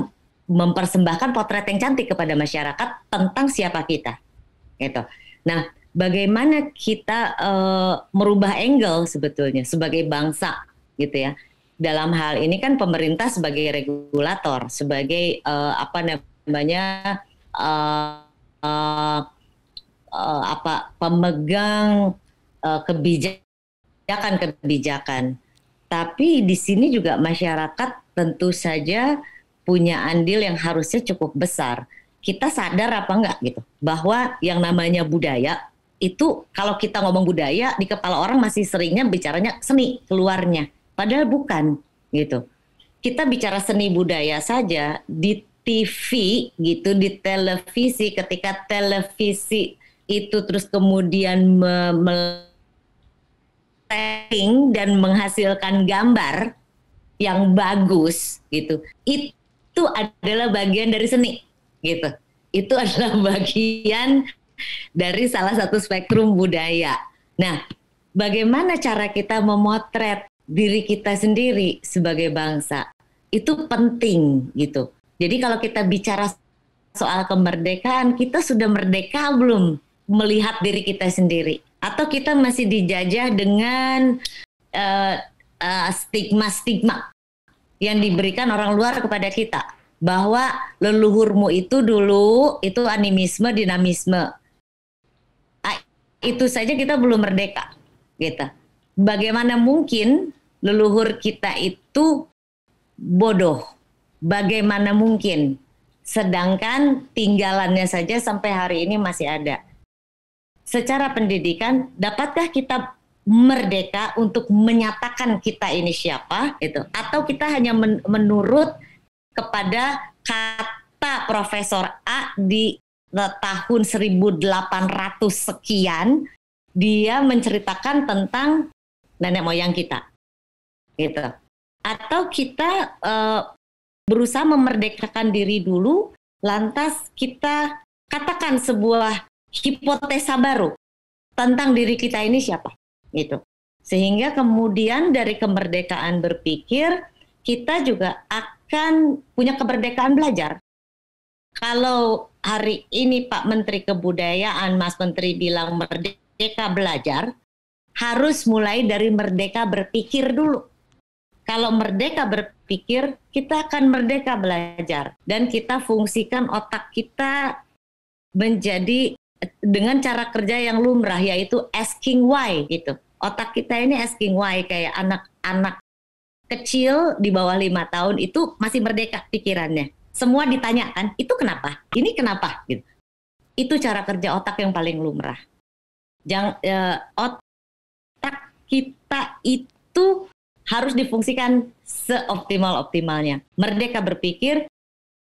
mempersembahkan potret yang cantik kepada masyarakat tentang siapa kita. Gitu. Nah, bagaimana kita merubah angle sebetulnya sebagai bangsa, gitu ya? Dalam hal ini kan pemerintah sebagai regulator, sebagai pemegang kebijakan-kebijakan. Tapi di sini juga masyarakat tentu saja punya andil yang harusnya cukup besar. Kita sadar apa enggak gitu bahwa yang namanya budaya itu kalau kita ngomong budaya, di kepala orang masih seringnya bicaranya seni keluarnya. Padahal bukan, gitu. Kita bicara seni budaya saja di TV, gitu, di televisi, ketika televisi itu terus kemudian me-setting dan menghasilkan gambar yang bagus, gitu. Itu adalah bagian dari seni, gitu. Itu adalah bagian dari salah satu spektrum budaya. Nah, bagaimana cara kita memotret diri kita sendiri sebagai bangsa? Itu penting, gitu. Jadi kalau kita bicara soal kemerdekaan, kita sudah merdeka belum melihat diri kita sendiri? Atau kita masih dijajah dengan stigma-stigma yang diberikan orang luar kepada kita? Bahwa leluhurmu itu dulu, itu animisme, dinamisme. Itu saja kita belum merdeka, gitu. Bagaimana mungkin leluhur kita itu bodoh? Bagaimana mungkin? Sedangkan tinggalannya saja sampai hari ini masih ada. Secara pendidikan, dapatkah kita merdeka untuk menyatakan kita ini siapa, gitu? Atau kita hanya menurut kepada kata Profesor A di tahun 1800 sekian, dia menceritakan tentang nenek moyang kita, gitu. Atau kita berusaha memerdekakan diri dulu, lantas kita katakan sebuah hipotesa baru tentang diri kita ini siapa, gitu. Sehingga kemudian dari kemerdekaan berpikir, kita juga akan punya kemerdekaan belajar. Kalau hari ini Pak Menteri Kebudayaan, Mas Menteri bilang merdeka belajar, harus mulai dari merdeka berpikir dulu. Kalau merdeka berpikir, kita akan merdeka belajar. Dan kita fungsikan otak kita menjadi dengan cara kerja yang lumrah, yaitu asking why, gitu. Otak kita ini asking why, kayak anak-anak kecil di bawah 5 tahun itu masih merdeka pikirannya. Semua ditanyakan, itu kenapa? Ini kenapa? Gitu. Itu cara kerja otak yang paling lumrah. Otak kita itu harus difungsikan seoptimal-optimalnya. Merdeka berpikir,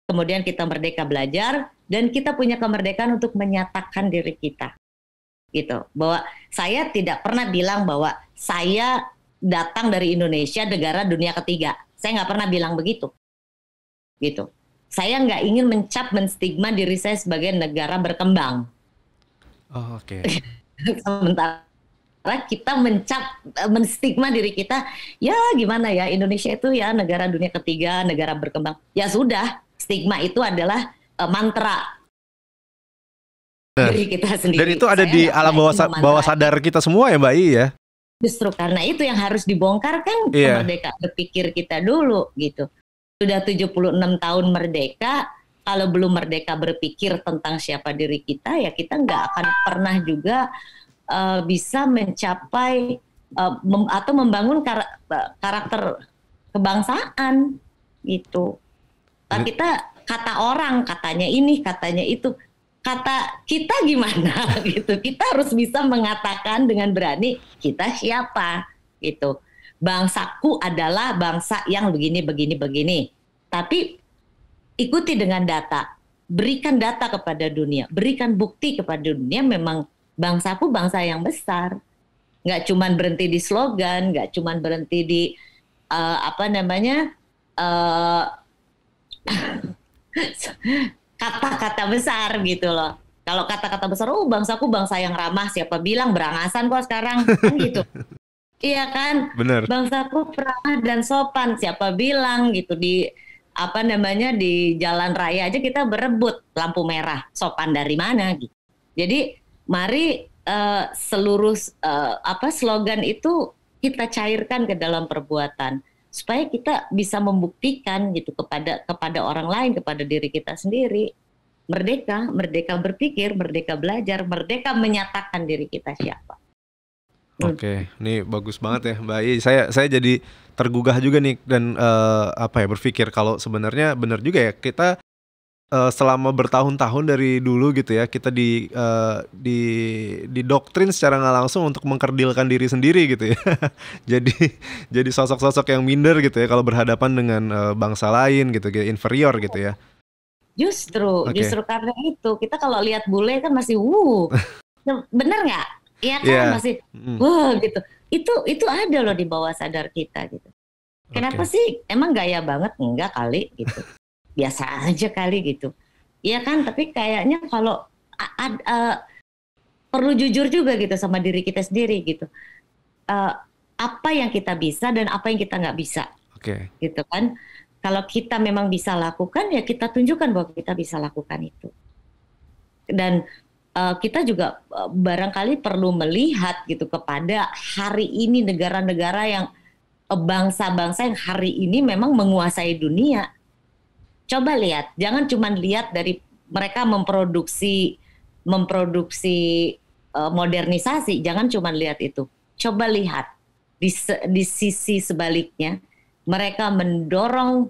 kemudian kita merdeka belajar, dan kita punya kemerdekaan untuk menyatakan diri kita. Gitu. Bahwa saya tidak pernah bilang bahwa saya datang dari Indonesia, negara dunia ketiga. Saya nggak pernah bilang begitu. Gitu. Saya nggak ingin mencap, menstigma diri saya sebagai negara berkembang. Oh, oke. Okay. Sementara kita mencap, menstigma diri kita, ya gimana ya, Indonesia itu ya negara dunia ketiga, negara berkembang. Ya sudah, stigma itu adalah mantra diri kita sendiri. Dan itu ada saya di alam bawah sadar kita semua ya Mbak Ii ya? Justru karena itu yang harus dibongkar kan, kemerdekaan berpikir kita dulu gitu. Sudah 76 tahun merdeka, kalau belum merdeka berpikir tentang siapa diri kita, ya kita nggak akan pernah juga bisa mencapai atau membangun karakter kebangsaan gitu. Kita kata orang, katanya ini, katanya itu. Kata kita gimana gitu. Kita harus bisa mengatakan dengan berani kita siapa gitu. Bangsaku adalah bangsa yang begini, begini, begini. Tapi ikuti dengan data. Berikan data kepada dunia. Berikan bukti kepada dunia memang bangsaku bangsa yang besar. Nggak cuma berhenti di slogan, nggak cuma berhenti di kata-kata besar gitu loh. Kalau kata-kata besar, oh bangsaku bangsa yang ramah. Siapa bilang berangasan kok sekarang kan gitu. Iya kan, bener. Bangsaku peramah dan sopan. Siapa bilang gitu di di jalan raya aja kita berebut lampu merah. Sopan dari mana gitu. Jadi mari seluruh slogan itu kita cairkan ke dalam perbuatan supaya kita bisa membuktikan gitu kepada orang lain, kepada diri kita sendiri. Merdeka, merdeka berpikir, merdeka belajar, merdeka menyatakan diri kita siapa. Oke, ini bagus banget ya Mbak Ii. Saya jadi tergugah juga nih dan berpikir kalau sebenarnya benar juga ya, kita selama bertahun-tahun dari dulu gitu ya, kita didoktrin secara nggak langsung untuk mengkerdilkan diri sendiri gitu ya. jadi sosok-sosok yang minder gitu ya kalau berhadapan dengan bangsa lain gitu, inferior gitu ya. Justru karena itu kita kalau lihat bule kan masih bener nggak? Iya kan masih gitu. Itu ada loh di bawah sadar kita gitu. Kenapa sih? Emang gaya banget? Enggak kali gitu. Biasa aja kali gitu, iya kan? Tapi kayaknya kalau perlu jujur juga gitu sama diri kita sendiri gitu, apa yang kita bisa dan apa yang kita nggak bisa, gitu kan? Kalau kita memang bisa lakukan ya kita tunjukkan bahwa kita bisa lakukan itu. Dan kita juga barangkali perlu melihat gitu kepada hari ini negara-negara yang bangsa-bangsa yang hari ini memang menguasai dunia. Coba lihat, jangan cuma lihat dari mereka memproduksi modernisasi, jangan cuma lihat itu. Coba lihat di sisi sebaliknya, mereka mendorong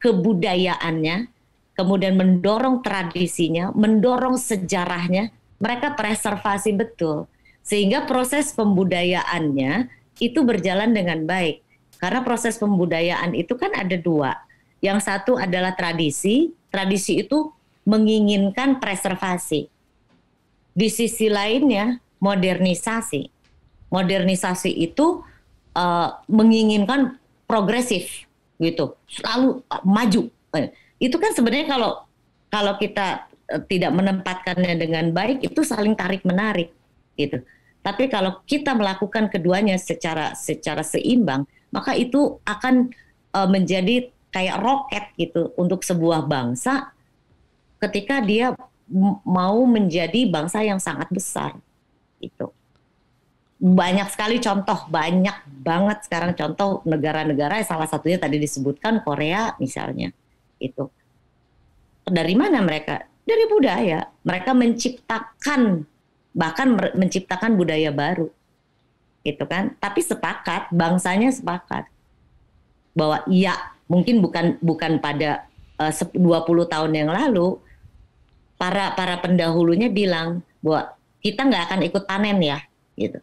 kebudayaannya, kemudian mendorong tradisinya, mendorong sejarahnya, mereka preservasi betul. Sehingga proses pembudayaannya itu berjalan dengan baik. Karena proses pembudayaan itu kan ada dua. Yang satu adalah tradisi. Tradisi itu menginginkan preservasi. Di sisi lainnya, modernisasi. Modernisasi itu menginginkan progresif, gitu. Selalu maju. Itu kan sebenarnya kalau kita tidak menempatkannya dengan baik, itu saling tarik-menarik, gitu. Tapi kalau kita melakukan keduanya secara seimbang, maka itu akan menjadi kayak roket gitu untuk sebuah bangsa ketika dia mau menjadi bangsa yang sangat besar gitu. Banyak sekali contoh, banyak banget sekarang contoh negara-negara, salah satunya tadi disebutkan Korea misalnya itu. Dari mana mereka? Dari budaya. Mereka menciptakan, bahkan menciptakan budaya baru. Gitu kan, tapi sepakat, bangsanya sepakat bahwa iya mungkin bukan pada 20 tahun yang lalu para pendahulunya bilang bahwa kita nggak akan ikut panen ya gitu,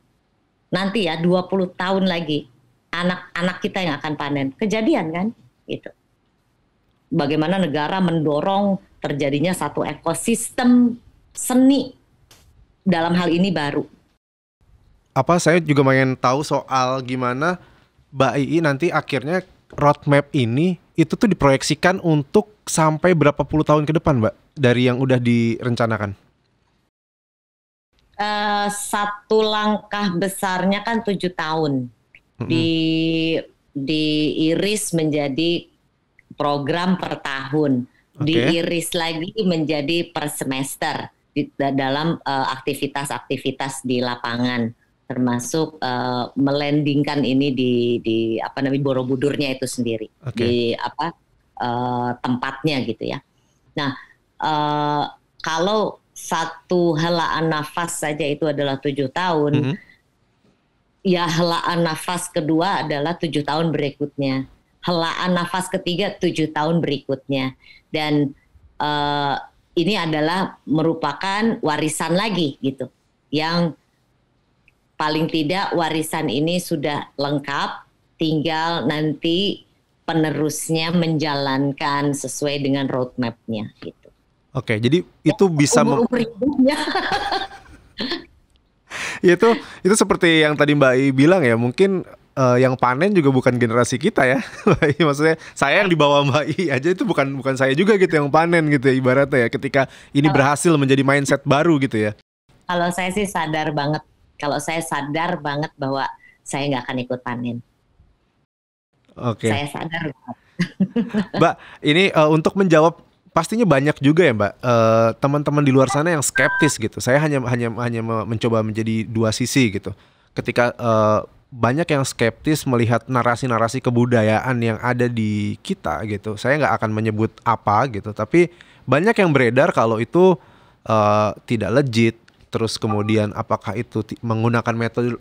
nanti ya 20 tahun lagi anak-anak kita yang akan panen. Kejadian kan gitu, bagaimana negara mendorong terjadinya satu ekosistem seni dalam hal ini baru. Saya juga pengen tahu soal gimana Mbak Ii nanti akhirnya roadmap ini itu tuh diproyeksikan untuk sampai berapa puluh tahun ke depan, Mbak, dari yang udah direncanakan? Satu langkah besarnya kan 7 tahun diiris menjadi program per tahun, diiris lagi menjadi per semester dalam aktivitas-aktivitas di lapangan. Termasuk melandingkan ini di Borobudurnya itu sendiri, di tempatnya gitu ya. Nah, kalau satu helaan nafas saja itu adalah 7 tahun, ya helaan nafas kedua adalah 7 tahun berikutnya, helaan nafas ketiga 7 tahun berikutnya, dan ini adalah merupakan warisan lagi gitu yang paling tidak warisan ini sudah lengkap, tinggal nanti penerusnya menjalankan sesuai dengan roadmap-nya gitu. Oke, jadi itu bisa itu seperti yang tadi Mbak Ii bilang ya, mungkin yang panen juga bukan generasi kita ya. Mbak Ii, maksudnya saya yang dibawa Mbak Ii aja itu bukan saya juga gitu yang panen gitu ya, ibaratnya ya, ketika ini berhasil menjadi mindset baru gitu ya. Kalau saya sih sadar banget. Kalau saya sadar banget bahwa saya nggak akan ikut panen. Oke. Saya sadar banget. Mbak, ini untuk menjawab pastinya banyak juga ya, Mbak. Teman-teman di luar sana yang skeptis gitu. Saya hanya mencoba menjadi dua sisi gitu. Ketika banyak yang skeptis melihat narasi-narasi kebudayaan yang ada di kita gitu. Saya nggak akan menyebut apa gitu. Tapi banyak yang beredar kalau itu tidak legit. Terus kemudian apakah itu menggunakan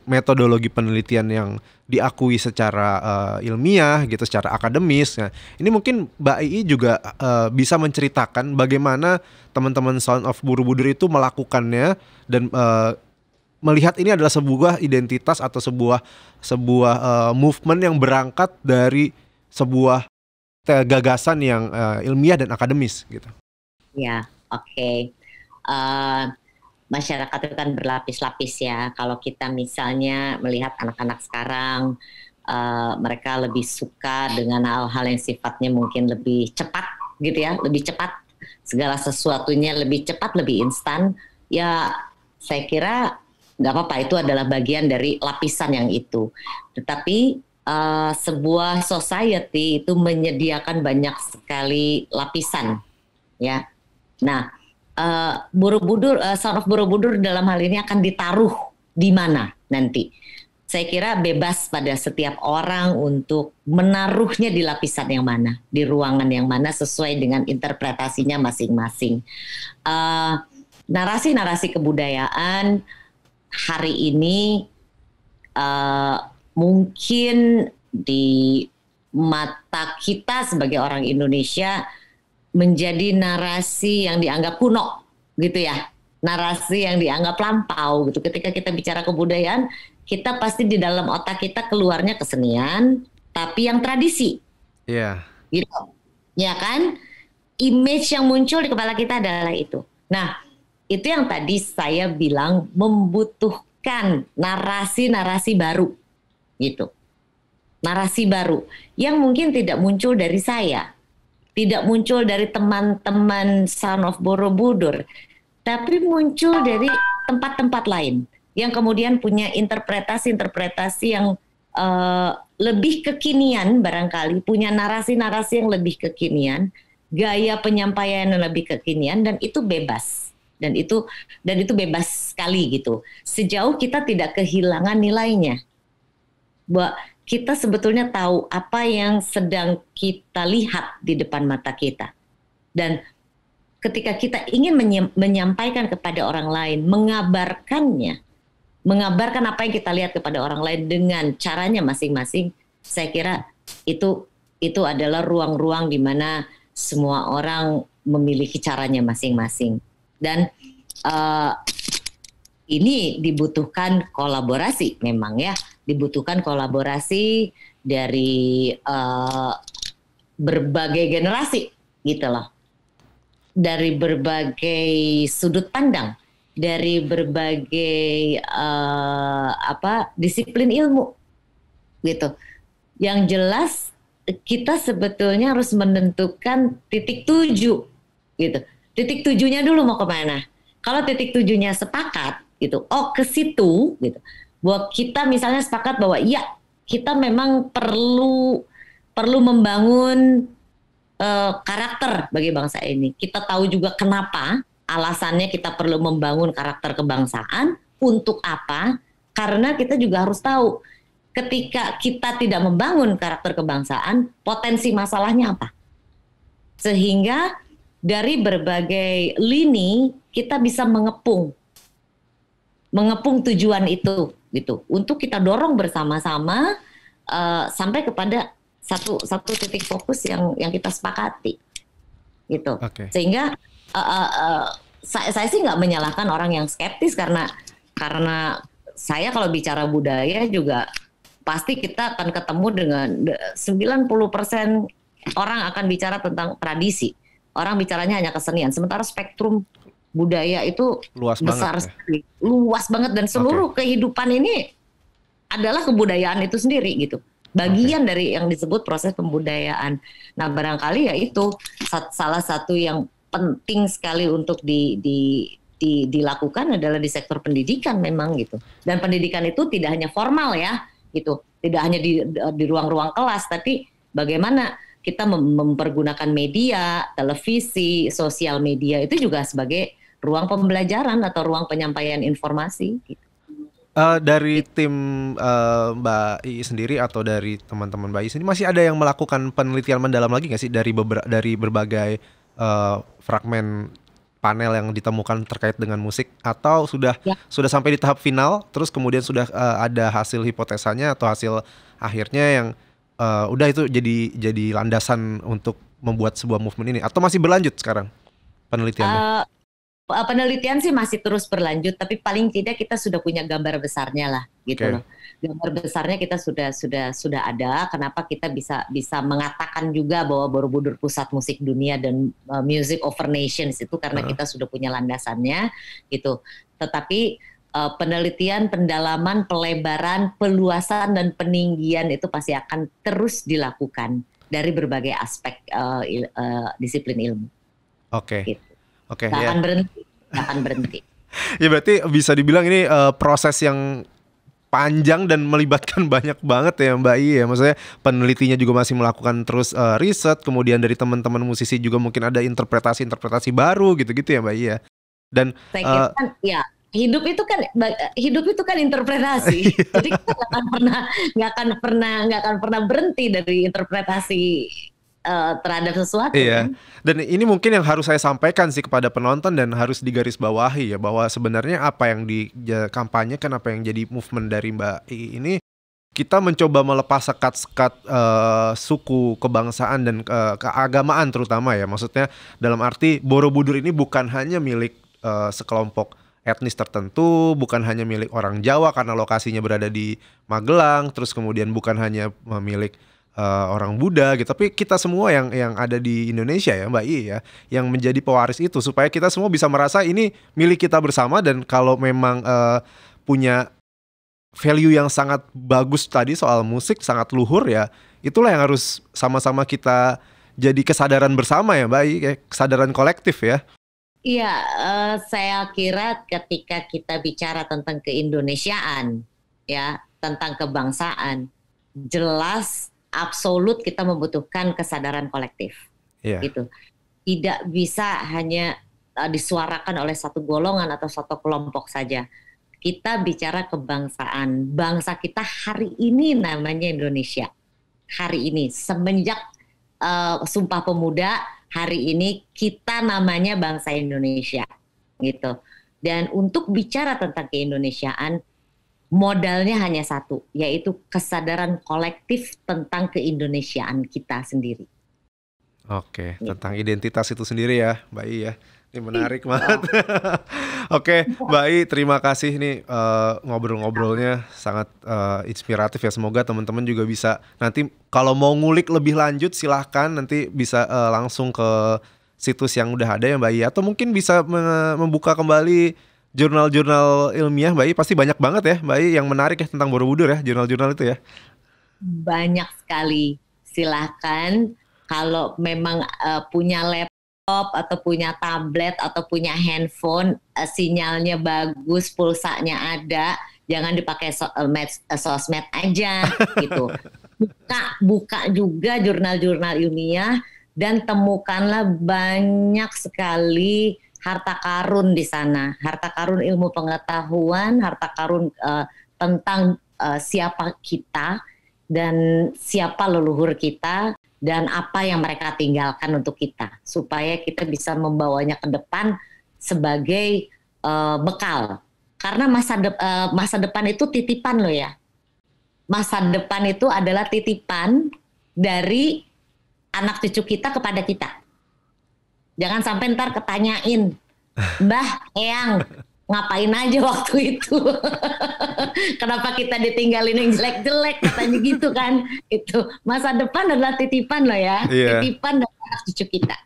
metodologi penelitian yang diakui secara ilmiah gitu, secara akademis. Nah, ini mungkin Mbak Ii juga bisa menceritakan bagaimana teman-teman Sound of Borobudur itu melakukannya dan melihat ini adalah sebuah identitas atau sebuah movement yang berangkat dari sebuah gagasan yang ilmiah dan akademis gitu. Ya, oke. Masyarakat itu kan berlapis-lapis ya. Kalau kita misalnya melihat anak-anak sekarang, mereka lebih suka dengan hal-hal yang sifatnya mungkin lebih cepat gitu ya, lebih cepat, segala sesuatunya lebih cepat, lebih instan. Ya saya kira nggak apa-apa, itu adalah bagian dari lapisan yang itu. Tetapi sebuah society itu menyediakan banyak sekali lapisan ya. Nah, Borobudur, Sound of Borobudur dalam hal ini akan ditaruh di mana nanti. Saya kira bebas pada setiap orang untuk menaruhnya di lapisan yang mana, di ruangan yang mana sesuai dengan interpretasinya masing-masing. Narasi-narasi kebudayaan hari ini mungkin di mata kita sebagai orang Indonesia menjadi narasi yang dianggap kuno gitu ya, narasi yang dianggap lampau gitu. Ketika kita bicara kebudayaan, kita pasti di dalam otak kita keluarnya kesenian, tapi yang tradisi. Iya. Yeah. Gitu. Ya kan? Image yang muncul di kepala kita adalah itu. Nah, itu yang tadi saya bilang membutuhkan narasi-narasi baru gitu. Narasi baru yang mungkin tidak muncul dari saya, tidak muncul dari teman-teman Sound of Borobudur, tapi muncul dari tempat-tempat lain yang kemudian punya interpretasi-interpretasi yang lebih kekinian barangkali, punya narasi-narasi yang lebih kekinian, gaya penyampaian yang lebih kekinian, dan itu bebas. Dan itu bebas sekali gitu. Sejauh kita tidak kehilangan nilainya. Bahwa kita sebetulnya tahu apa yang sedang kita lihat di depan mata kita. Dan ketika kita ingin menyampaikan kepada orang lain, mengabarkannya, mengabarkan apa yang kita lihat kepada orang lain dengan caranya masing-masing, saya kira itu adalah ruang-ruang di mana semua orang memiliki caranya masing-masing. Dan ini dibutuhkan kolaborasi memang ya, dibutuhkan kolaborasi dari berbagai generasi gitu loh, dari berbagai sudut pandang, dari berbagai disiplin ilmu gitu. Yang jelas kita sebetulnya harus menentukan titik tuju gitu. Titik tujunya dulu mau kemana? Kalau titik tujunya sepakat gitu, oh ke situ gitu. Bahwa kita misalnya sepakat bahwa iya kita memang perlu membangun karakter bagi bangsa ini. Kita tahu juga kenapa alasannya kita perlu membangun karakter kebangsaan, untuk apa? Karena kita juga harus tahu ketika kita tidak membangun karakter kebangsaan, potensi masalahnya apa. Sehingga dari berbagai lini kita bisa mengepung tujuan itu gitu, untuk kita dorong bersama-sama sampai kepada satu titik fokus yang kita sepakati gitu. Okay. Sehingga saya sih nggak menyalahkan orang yang skeptis, karena saya kalau bicara budaya juga pasti kita akan ketemu dengan 90% orang akan bicara tentang tradisi, orang bicaranya hanya kesenian, sementara spektrum budaya itu luas besar banget, sekali, ya? Luas banget, dan seluruh kehidupan ini adalah kebudayaan itu sendiri gitu. Bagian dari yang disebut proses pembudayaan. Nah, barangkali ya itu salah satu yang penting sekali untuk dilakukan adalah di sektor pendidikan memang gitu. Dan pendidikan itu tidak hanya formal ya gitu, tidak hanya di ruang-ruang kelas, tapi bagaimana kita mempergunakan media, televisi, sosial media itu juga sebagai ruang pembelajaran atau ruang penyampaian informasi. Dari tim Mbak Ii sendiri atau dari teman-teman Mbak Ii sendiri, masih ada yang melakukan penelitian mendalam lagi nggak sih dari berbagai fragmen panel yang ditemukan terkait dengan musik, atau sudah sampai di tahap final, terus kemudian sudah ada hasil hipotesanya atau hasil akhirnya yang udah itu jadi landasan untuk membuat sebuah movement ini, atau masih berlanjut sekarang penelitiannya? Penelitian sih masih terus berlanjut, tapi paling tidak kita sudah punya gambar besarnya lah, gitu loh. Gambar besarnya kita sudah ada. Kenapa kita bisa mengatakan juga bahwa Borobudur pusat musik dunia dan music over nations itu karena kita sudah punya landasannya, gitu. Tetapi penelitian, pendalaman, pelebaran, peluasan dan peninggian itu pasti akan terus dilakukan dari berbagai aspek disiplin ilmu. Oke. Gitu. Oke, ya. Akan berhenti. Ya berarti bisa dibilang ini proses yang panjang dan melibatkan banyak banget ya Mbak Ii ya. Maksudnya penelitinya juga masih melakukan terus riset, kemudian dari teman-teman musisi juga mungkin ada interpretasi-interpretasi baru gitu-gitu ya Mbak Ii ya. Dan saya kira, ya hidup itu kan interpretasi. Jadi kita nggak akan pernah berhenti dari interpretasi terhadap sesuatu. Iya. Kan? Dan ini mungkin yang harus saya sampaikan sih kepada penonton dan harus digarisbawahi ya, bahwa sebenarnya apa yang dikampanyekan, apa yang jadi movement dari Mbak Ii ini, kita mencoba melepas sekat-sekat suku, kebangsaan dan keagamaan terutama ya. Maksudnya dalam arti Borobudur ini bukan hanya milik sekelompok etnis tertentu, bukan hanya milik orang Jawa karena lokasinya berada di Magelang, terus kemudian bukan hanya milik orang Buddha gitu, tapi kita semua yang ada di Indonesia ya Mbak Ii ya, yang menjadi pewaris itu, supaya kita semua bisa merasa ini milik kita bersama. Dan kalau memang punya value yang sangat bagus tadi soal musik, sangat luhur ya, itulah yang harus sama-sama kita jadi kesadaran bersama ya Mbak Ii, kesadaran kolektif ya. Iya, saya kira ketika kita bicara tentang keindonesiaan ya, tentang kebangsaan, jelas absolut kita membutuhkan kesadaran kolektif, gitu. Tidak bisa hanya disuarakan oleh satu golongan atau satu kelompok saja. Kita bicara kebangsaan, bangsa kita hari ini namanya Indonesia. Hari ini semenjak Sumpah Pemuda, hari ini kita namanya bangsa Indonesia, gitu. Dan untuk bicara tentang keindonesiaan, modalnya hanya satu, yaitu kesadaran kolektif tentang keindonesiaan kita sendiri. Oke, tentang identitas itu sendiri ya Mbak Ii ya. Ini menarik banget. Oke Mbak Ii, terima kasih nih ngobrol-ngobrolnya sangat inspiratif ya. Semoga teman-teman juga bisa nanti kalau mau ngulik lebih lanjut silahkan nanti bisa langsung ke situs yang udah ada ya Mbak Ii. Atau mungkin bisa membuka kembali jurnal-jurnal ilmiah Mbak Ii, pasti banyak banget ya Mbak Ii yang menarik ya tentang Borobudur ya, jurnal-jurnal itu ya. Banyak sekali, silahkan kalau memang punya laptop atau punya tablet atau punya handphone, sinyalnya bagus, pulsanya ada, jangan dipakai sosmed aja gitu. Buka juga jurnal-jurnal ilmiah dan temukanlah banyak sekali harta karun di sana, harta karun ilmu pengetahuan, harta karun tentang siapa kita dan siapa leluhur kita dan apa yang mereka tinggalkan untuk kita, supaya kita bisa membawanya ke depan sebagai bekal. Karena masa depan itu titipan loh ya. Masa depan itu adalah titipan dari anak cucu kita kepada kita. Jangan sampai ntar ketanyain, Mbah, Eyang, ngapain aja waktu itu? Kenapa kita ditinggalin yang jelek-jelek? Katanya gitu kan. Itu masa depan adalah titipan loh ya. Yeah. Titipan dari anak cucu kita.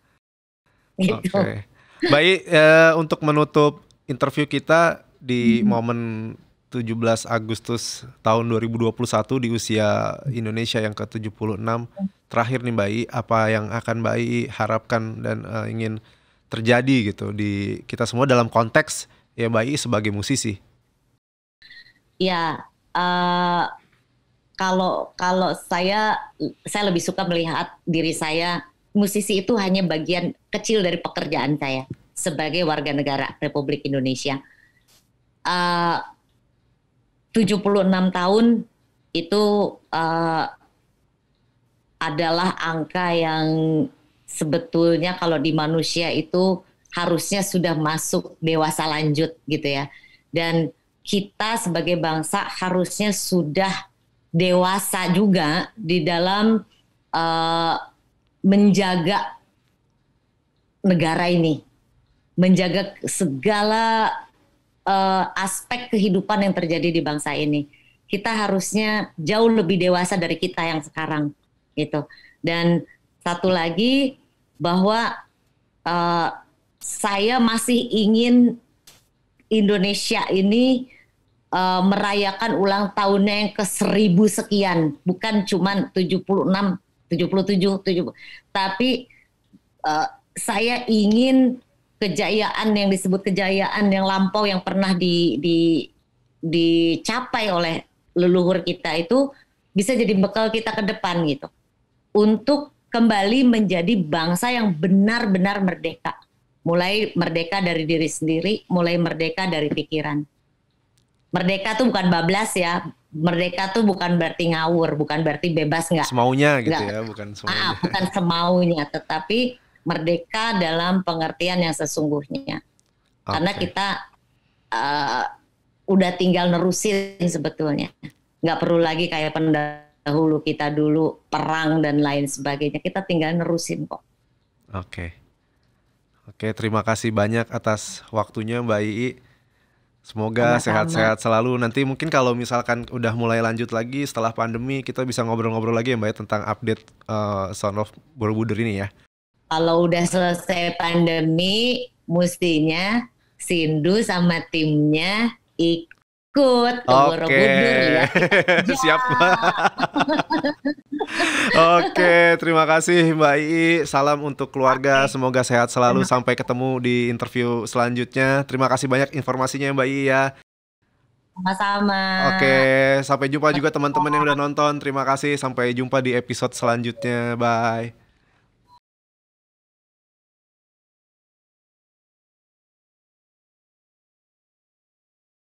Gitu. Okay. Baik, untuk menutup interview kita di momen 17 Agustus tahun 2021 di usia Indonesia yang ke-76. Terakhir nih Mbak Ii, apa yang akan Mbak Ii harapkan dan ingin terjadi gitu di kita semua dalam konteks ya Mbak Ii sebagai musisi? Ya, kalau saya lebih suka melihat diri saya, musisi itu hanya bagian kecil dari pekerjaan saya sebagai warga negara Republik Indonesia. 76 tahun itu adalah angka yang sebetulnya kalau di manusia itu harusnya sudah masuk dewasa lanjut gitu ya. Dan kita sebagai bangsa harusnya sudah dewasa juga di dalam menjaga negara ini, menjaga segala aspek kehidupan yang terjadi di bangsa ini. Kita harusnya jauh lebih dewasa dari kita yang sekarang gitu. Dan satu lagi bahwa saya masih ingin Indonesia ini merayakan ulang tahunnya yang ke-1000 sekian, bukan cuman 76, 77, 70, tapi saya ingin kejayaan yang disebut kejayaan yang lampau yang pernah dicapai oleh leluhur kita itu bisa jadi bekal kita ke depan gitu. Untuk kembali menjadi bangsa yang benar-benar merdeka. Mulai merdeka dari diri sendiri, mulai merdeka dari pikiran. Merdeka tuh bukan bablas ya. Merdeka tuh bukan berarti ngawur, bukan berarti bebas nggak. Semaunya gitu ya, bukan semaunya. Bukan semaunya, tetapi merdeka dalam pengertian yang sesungguhnya. Okay. Karena kita udah tinggal nerusin sebetulnya. Nggak perlu lagi kayak pendahulu kita dulu, perang dan lain sebagainya. Kita tinggal nerusin kok. Oke. Oke, terima kasih banyak atas waktunya Mbak Ii. Semoga sehat-sehat selalu. Nanti mungkin kalau misalkan udah mulai lanjut lagi setelah pandemi, kita bisa ngobrol-ngobrol lagi ya Mbak Ii tentang update Sound of Borobudur ini ya. Kalau udah selesai pandemi, mestinya Sindu sama timnya ikut ke Borobudur ya. Siap. Oke, terima kasih Mbak Ii. Salam untuk keluarga, semoga sehat selalu. Sampai ketemu di interview selanjutnya. Terima kasih banyak informasinya Mbak Ii ya. Sama-sama. Oke, sampai jumpa juga teman-teman yang udah nonton. Terima kasih, sampai jumpa di episode selanjutnya. Bye.